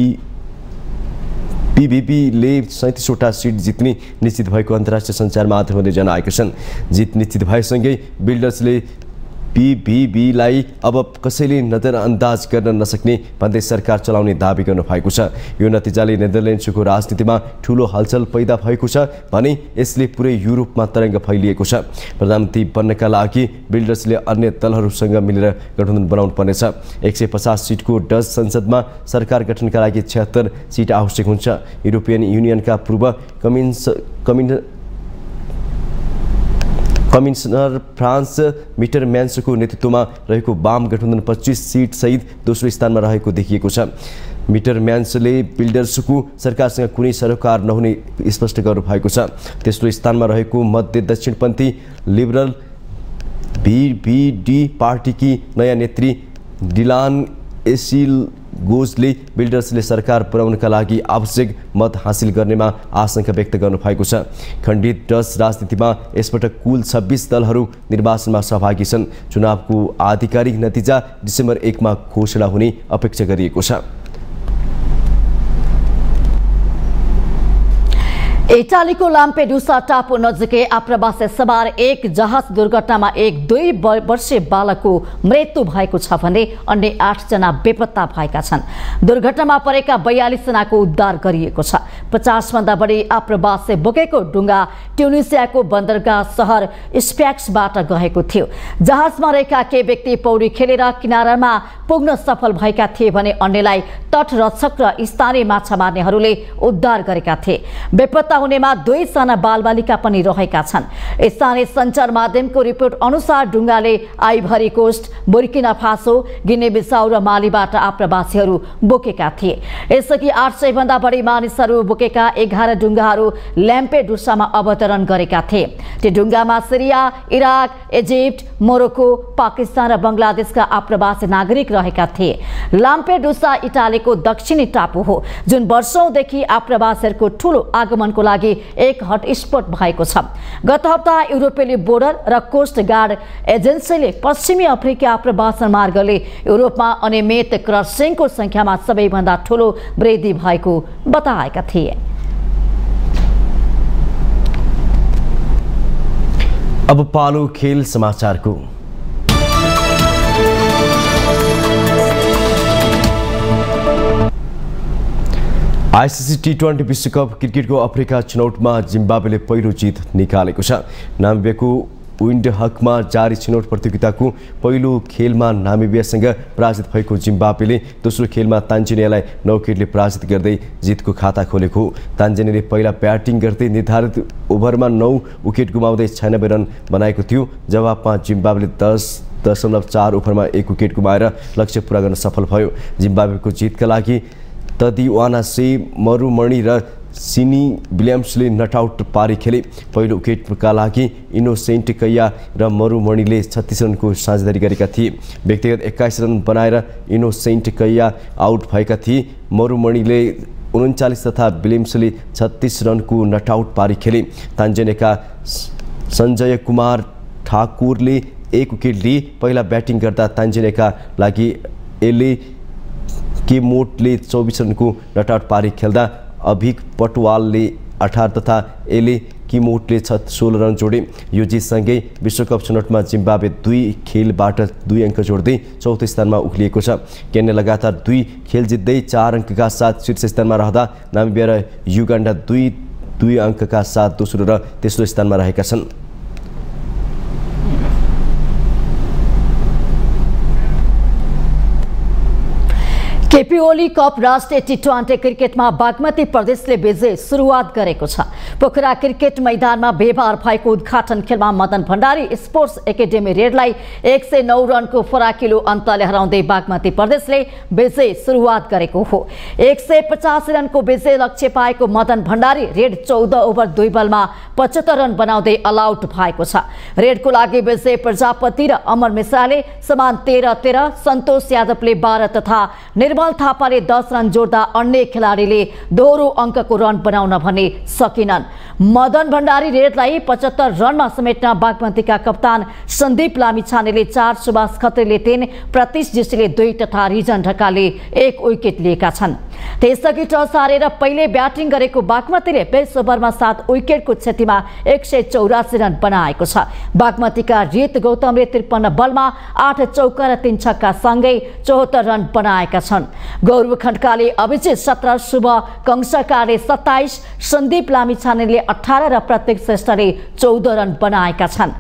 पीभीपीले सैँतिसवटा सिट जित्ने निश्चित भएको अन्तर्राष्ट्रिय सञ्चार माध्यमहरूले जनाएका छन्। जित निश्चित भएसँगै बिल्डर्सले पीबीबीलाई अब कसैले नजरअन्दाज गर्न नसक्ने भन्दै सरकार चलाउने दाबी गर्नु भएको छ। यो नतिजाले नेदरल्यान्ड्सको राजनीतिमा ठूलो हलचल पैदा भएको छ भने यसले पुरै युरोपमा तरंग फैलिएको छ। प्रधानमन्त्री बन्नका लागि बिल्डर्सले अन्य दलहरूसँग मिलेर गठबन्धन बनाउनु पर्नेछ। एक सय पचास सीटको डच संसदमा सरकार गठनका लागि छयत्तर सीट आवश्यक हुन्छ। युरोपियन युनियनका पूर्व कमिन्स कमिन कमिश्नर फ्रान्स मिटर म्यान्सको नेतृत्वमा रहेको वाम गठबन्धन पच्चीस सीट सहित दोस्रो स्थानमा रहेको देखिएको छ। मिटर म्यान्सले बिल्डर्सको सरकारसँग कुनै सरोकार नहुने स्पष्ट गर्नुभएको छ। तेस्रो स्थानमा रहेको मध्य दक्षिणपन्थी लिबरल बीबीडी पार्टीकी नयाँ नेत्री डिलान एसिल गोजले बिल्डर्सले सरकार बनाउनका लागि आवश्यक मत हासिल गर्नेमा आशंका व्यक्त गर्नुभएको छ। खण्डित डच राजनीतिमा यसपटक कुल छब्बीस दलहरू निर्वाचनमा सहभागी छन्। चुनावको आधिकारिक नतिजा डिसेम्बर एक मा घोषणा हुने अपेक्षा गरिएको छ। इटालीको लाम्पेडुसा टापु नजिकै आप्रवासी सवार एक जहाज दुर्घटनामा एक दुई वर्षीय बालकको मृत्यु भएको छ भने अन्य आठ जना बेपत्ता भएका छन्। दुर्घटनामा परेका बयालीस जनाको उद्धार गरिएको छ। पचास भन्दा बढी आप्रवासी बोकेको डुङ्गा ट्युनिसियाको बन्दरगाह शहर स्प्याक्सबाट गएको थियो। जहाजमा रहेका केही व्यक्ति पौडी खेलेर किनारामा पुग्न सफल भएका थिए भने अन्यलाई तटरक्षक र स्थानीय माछा मार्नेहरूले उद्धार गरेका थिए। बेपत्ता हुनेमा दुई साना बालबालिका पनि रहेका छन्। स्थानीय सञ्चार माध्यमको रिपोर्ट अनुसार डुङ्गाले Ivory Coast, Burkina Faso, Guinea Bissau र मालीबाट आप्रवासीहरू बोकेका थिए। यसअघि आठ सय भन्दा बढी मानिसहरू बोकेका एघार डुङ्गाहरू ल्याम्पेडुसामा अवतरण गरेका थिए। ती डुङ्गामा Syria, Iraq, Egypt, Morocco, Pakistan र बङ्गलादेशका आप्रवासी नागरिक रहेका थिए। लाम्पेडुसा इटालीको दक्षिणी टापु हो जुन वर्षौंदेखि आप्रवासीहरूको ठूलो आगमनको लागि एक हटस्पट भएको छ। गत हप्ता युरोपेली बोर्डर र कोस्ट गार्ड एजेन्सीले पश्चिमी अफ्रिका आप्रवासन मार्गले युरोपमा अनियमित क्रसिङको संख्यामा सबैभन्दा ठूलो वृद्धि भएको बताएका थिए। अब पालो खेल समाचारको। आईसीसी टी ट्वेंटी विश्वकप क्रिकेटको अफ्रिका चुनौतमा जिम्बाब्वेले पहिलो जित निकालेको छ। नामिबियाको विन्डहकमा जारी छनौट प्रतियोगिताको पहिलो खेलमा नामिबियासँग पराजित भएको जिम्बाब्वेले दोस्रो खेलमा तान्जेनियालाई नौ विकेटले पराजित गर्दै जितको खाता खोलेको हो। तान्जेनियाले पहिला ब्याटिङ गर्दै निर्धारित ओभरमा नौ विकेट गुमाउँदै छयानब्बे रन बनाएको थियो। जवाबमा जिम्बाब्वेले दस दशमलव चार ओभरमा एक विकेट गुमाएर लक्ष्य पूरा गर्न सफल भयो। जिम्बाब्वेको जितका लागि तदिवाना से मरुमणि र सिनी विलियम्सले नटआउट पारी खेले। पहिलो विकेटका लागि इनोसेन्ट कया र मरुमणिले छत्तीस रनको साझेदारी गरेका थिए। व्यक्तिगत एक्काइस रन बनाएर इनोसेन्ट कया आउट भएका थिए। मरुमणिले उनन्चालीस तथा विलियम्सले छत्तीस रनको नटआउट पारी खेले। तान्जेनियाका संजय कुमार ठाकुरले एक विकेट लिए। पहिला ब्याटिङ गर्दा तान्जेनियाका लागि एले के मोटले चौबीस रनको नटआउट पारी खेल्दा अभिक पटवालले अठार तथा एले किमोटले सोह्र रन जोडे। यो जितसँगै विश्वकप चुनौटमा जिम्बाब्वे दुई खेलबाट दुई अङ्क जोड्दै चौथो स्थानमा उक्लिएको छ। केन्या लगातार दुई खेल जित्दै चार अङ्कका साथ शीर्ष स्थानमा रहँदा नामिबिया र युगान्डा दुई दुई अङ्कका साथ दोस्रो र तेस्रो स्थानमा रहेका छन्। केपी ओली कप राष्ट्रिय टी ट्वेंटी क्रिकेटमा बागमती प्रदेशले विजय सुरुवात गरेको छ। पोखरा क्रिकेट मैदानमा बेभार भएको उद्घाटन खेलमा मदन भण्डारी स्पोर्ट्स एकाडेमी रेडलाई एक सय नौ रनको फराकिलो अन्तले हराउँदै बागमती प्रदेशले विजय सुरुवात गरेको हो। एक सय पचासी रनको विजय लक्ष्य पाएको मदन भण्डारी रेड चौध ओभर दुई बलमा पचहत्तर रन बनाउँदै अल आउट भएको छ। रेडको लागि विजय प्रजापति र अमर मिश्राले समान तेह्र तेह्र सन्तोष यादवले बाह्र तथा निर्मल थापाले दस रन जोड्दा अन्य खेलाडीले दोहोरो अङ्कको रन बनाउन भने सकेनन्। मदन भण्डारी रेडलाई पचहत्तर रनमा समेट्न बागमतीका कप्तान सन्दीप लामिछानेले चार, सुभाष खत्रीले तीन, प्रतीश जोशीले दुई तथा रिजन ढकालले एक विकेट लिएका छन्। त्यसअघि टस हारेर पहिले ब्याटिङ गरेको बागमतीले बीस ओभरमा सात विकेटको क्षतिमा एक सय चौरासी रन बनाएको छ। बागमतीका रित गौतमले त्रिपन्न बलमा आठ चौका र तीन छक्का सँगै चौहत्तर रन बनाएका छन्। गौरव खड्काले अभिजित सत्रह, शुभ कंसकारले सत्ताइस, सन्दीप लामिछानेले अठारह र प्रतीक श्रेष्ठले चौध रन बनाएका छन्।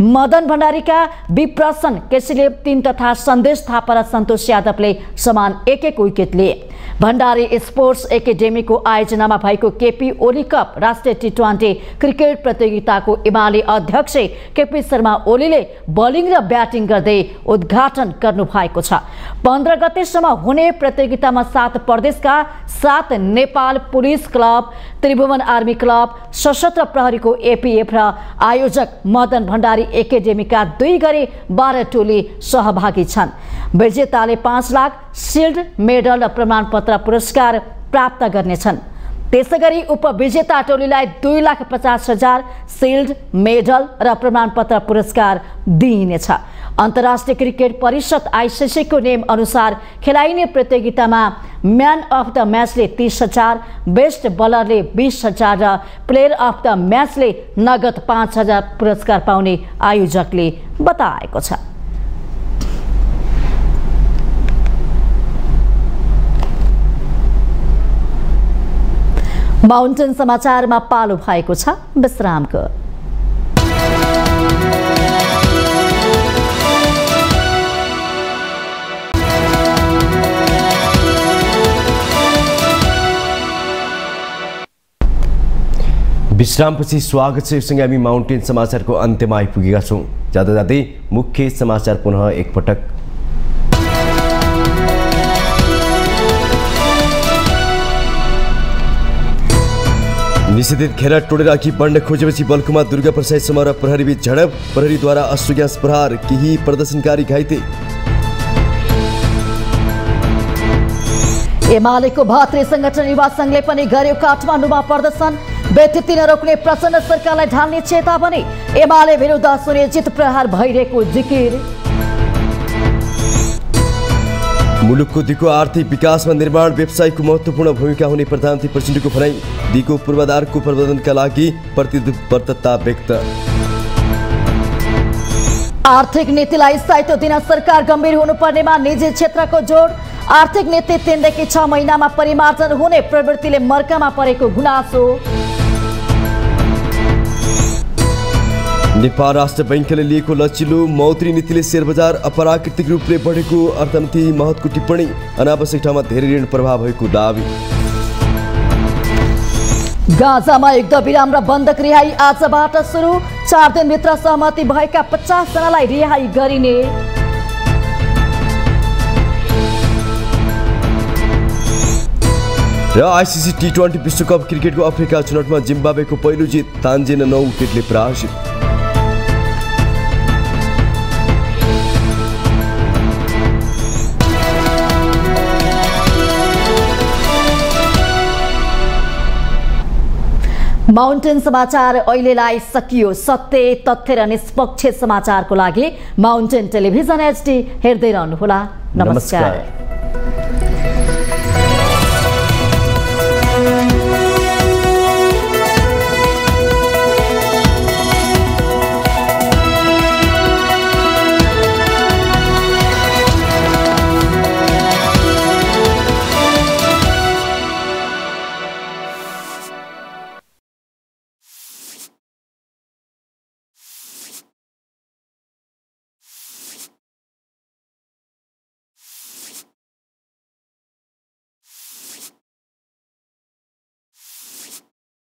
मदन भण्डारीका विप्रसन केसीले तीन तथा सन्देश थापा र सन्तोष यादवले समान एक एक विकेट लिए। भण्डारी स्पोर्ट्स एकाडेमीको आयोजनामा भएको केपी ओली कप राष्ट्रिय टी ट्वेन्टी क्रिकेट प्रतियोगिताको एमाले अध्यक्ष केपी शर्मा ओलीले बलिङ र ब्याटिङ गर्दै उद्घाटन गर्नुभएको छ। पन्ध्र गतेसम्म हुने प्रतियोगितामा सात प्रदेशका सात Nepal police club, Tribhuvan army club, सशस्त्र प्रहरीको एपीएफ र आयोजक मदन भण्डारी एकाडेमीका दुई गरी बाह्र टोली सहभागी छन्। विजेताले पाँच लाख सिल्ड मेडल र प्रमाणपत्र पुरस्कार प्राप्त गर्नेछन्। त्यसैगरी उपविजेता टोलीलाई दुई लाख पचास हजार सिल्ड मेडल र प्रमाणपत्र पुरस्कार दिइनेछ। अन्तर्राष्ट्रिय क्रिकेट परिषद आइसिसीको नियम अनुसार खेलाइने प्रतियोगितामा म्यान अफ द म्याचले तीस हजार, बेस्ट बलरले बीस हजार र प्लेयर अफ द म्याचले नगद पाँच हजार पुरस्कार पाउने आयोजकले बताएको छ। माउन्टेन समाचारमा पालो भएको छ विश्रामको। विश्रामपछि स्वागत छ सँगै हामी माउन्टेन समाचारको अन्त्यमा आइपुगेका छौँ। जाँदा जाँदै मुख्य समाचार पुनः एकपटक। निषेधित खेला टोडेर अघि बढ्न खोजेपछि बलकुमा दुर्गा प्रसाई समूह र प्रहरीबीच झडप, प्रहरीद्वारा अश्रु ग्यास प्रहार, केही प्रदर्शनकारी घाइते। एमालेको भातृ संगठन युवा संघले पनि गर्यो काठमाडौँमा प्रदर्शन, व्यतिथिन रोक्ने प्रचण्ड सरकारलाई ढाल्ने चेतावनी, एमाले विरुद्ध सुनियोजित प्रहार भइरहेको जिकिर। मुलुकको दिगो आर्थिक विकासमा निर्माण व्यवसायको महत्त्वपूर्ण भूमिका हुने प्रधानमन्त्री प्रचण्डको भनाई, दिगो पूर्वाधारको प्रबन्धनका लागि प्रतिबद्धता व्यक्त। आर्थिक नीतिलाई स्थायित्व दिन सरकार गम्भीर हुनुपर्नेमा निजी क्षेत्रको जोड, आर्थिक नीति तीनदेखि छ महिनामा परिमार्जन हुने प्रवृत्तिले मर्कामा परेको गुनासो। नेपाल राष्ट्र बैंकले लिएको लचिलो मौत्री नीतिले शेयर बजार अपराकृतिक रूपले बढेको अर्थनीति महत्त्वको टिप्पणी, अनावश्यक ठाउँमा धेरै ऋण प्रभाव भएको दावी। गाजामा युद्ध विराम र बन्दक रिहाई आजबाट सुरु, चार दिनभित्र सहमति भएका पचास जनालाई रिहाई गरिने। र आइसिसी टी ट्वेन्टी विश्वकप क्रिकेटको अफ्रिका चुनावमा जिम्बाब्वेको पहिलो जित, तान्जेन नौ विकेटले पराजित। माउन्टेन समाचार अहिलेलाई सकियो। सत्य, तथ्य र निष्पक्ष समाचारको लागि माउन्टेन टेलिभिजन एचडी हेर्दै रहनुहोला। नमस्कार।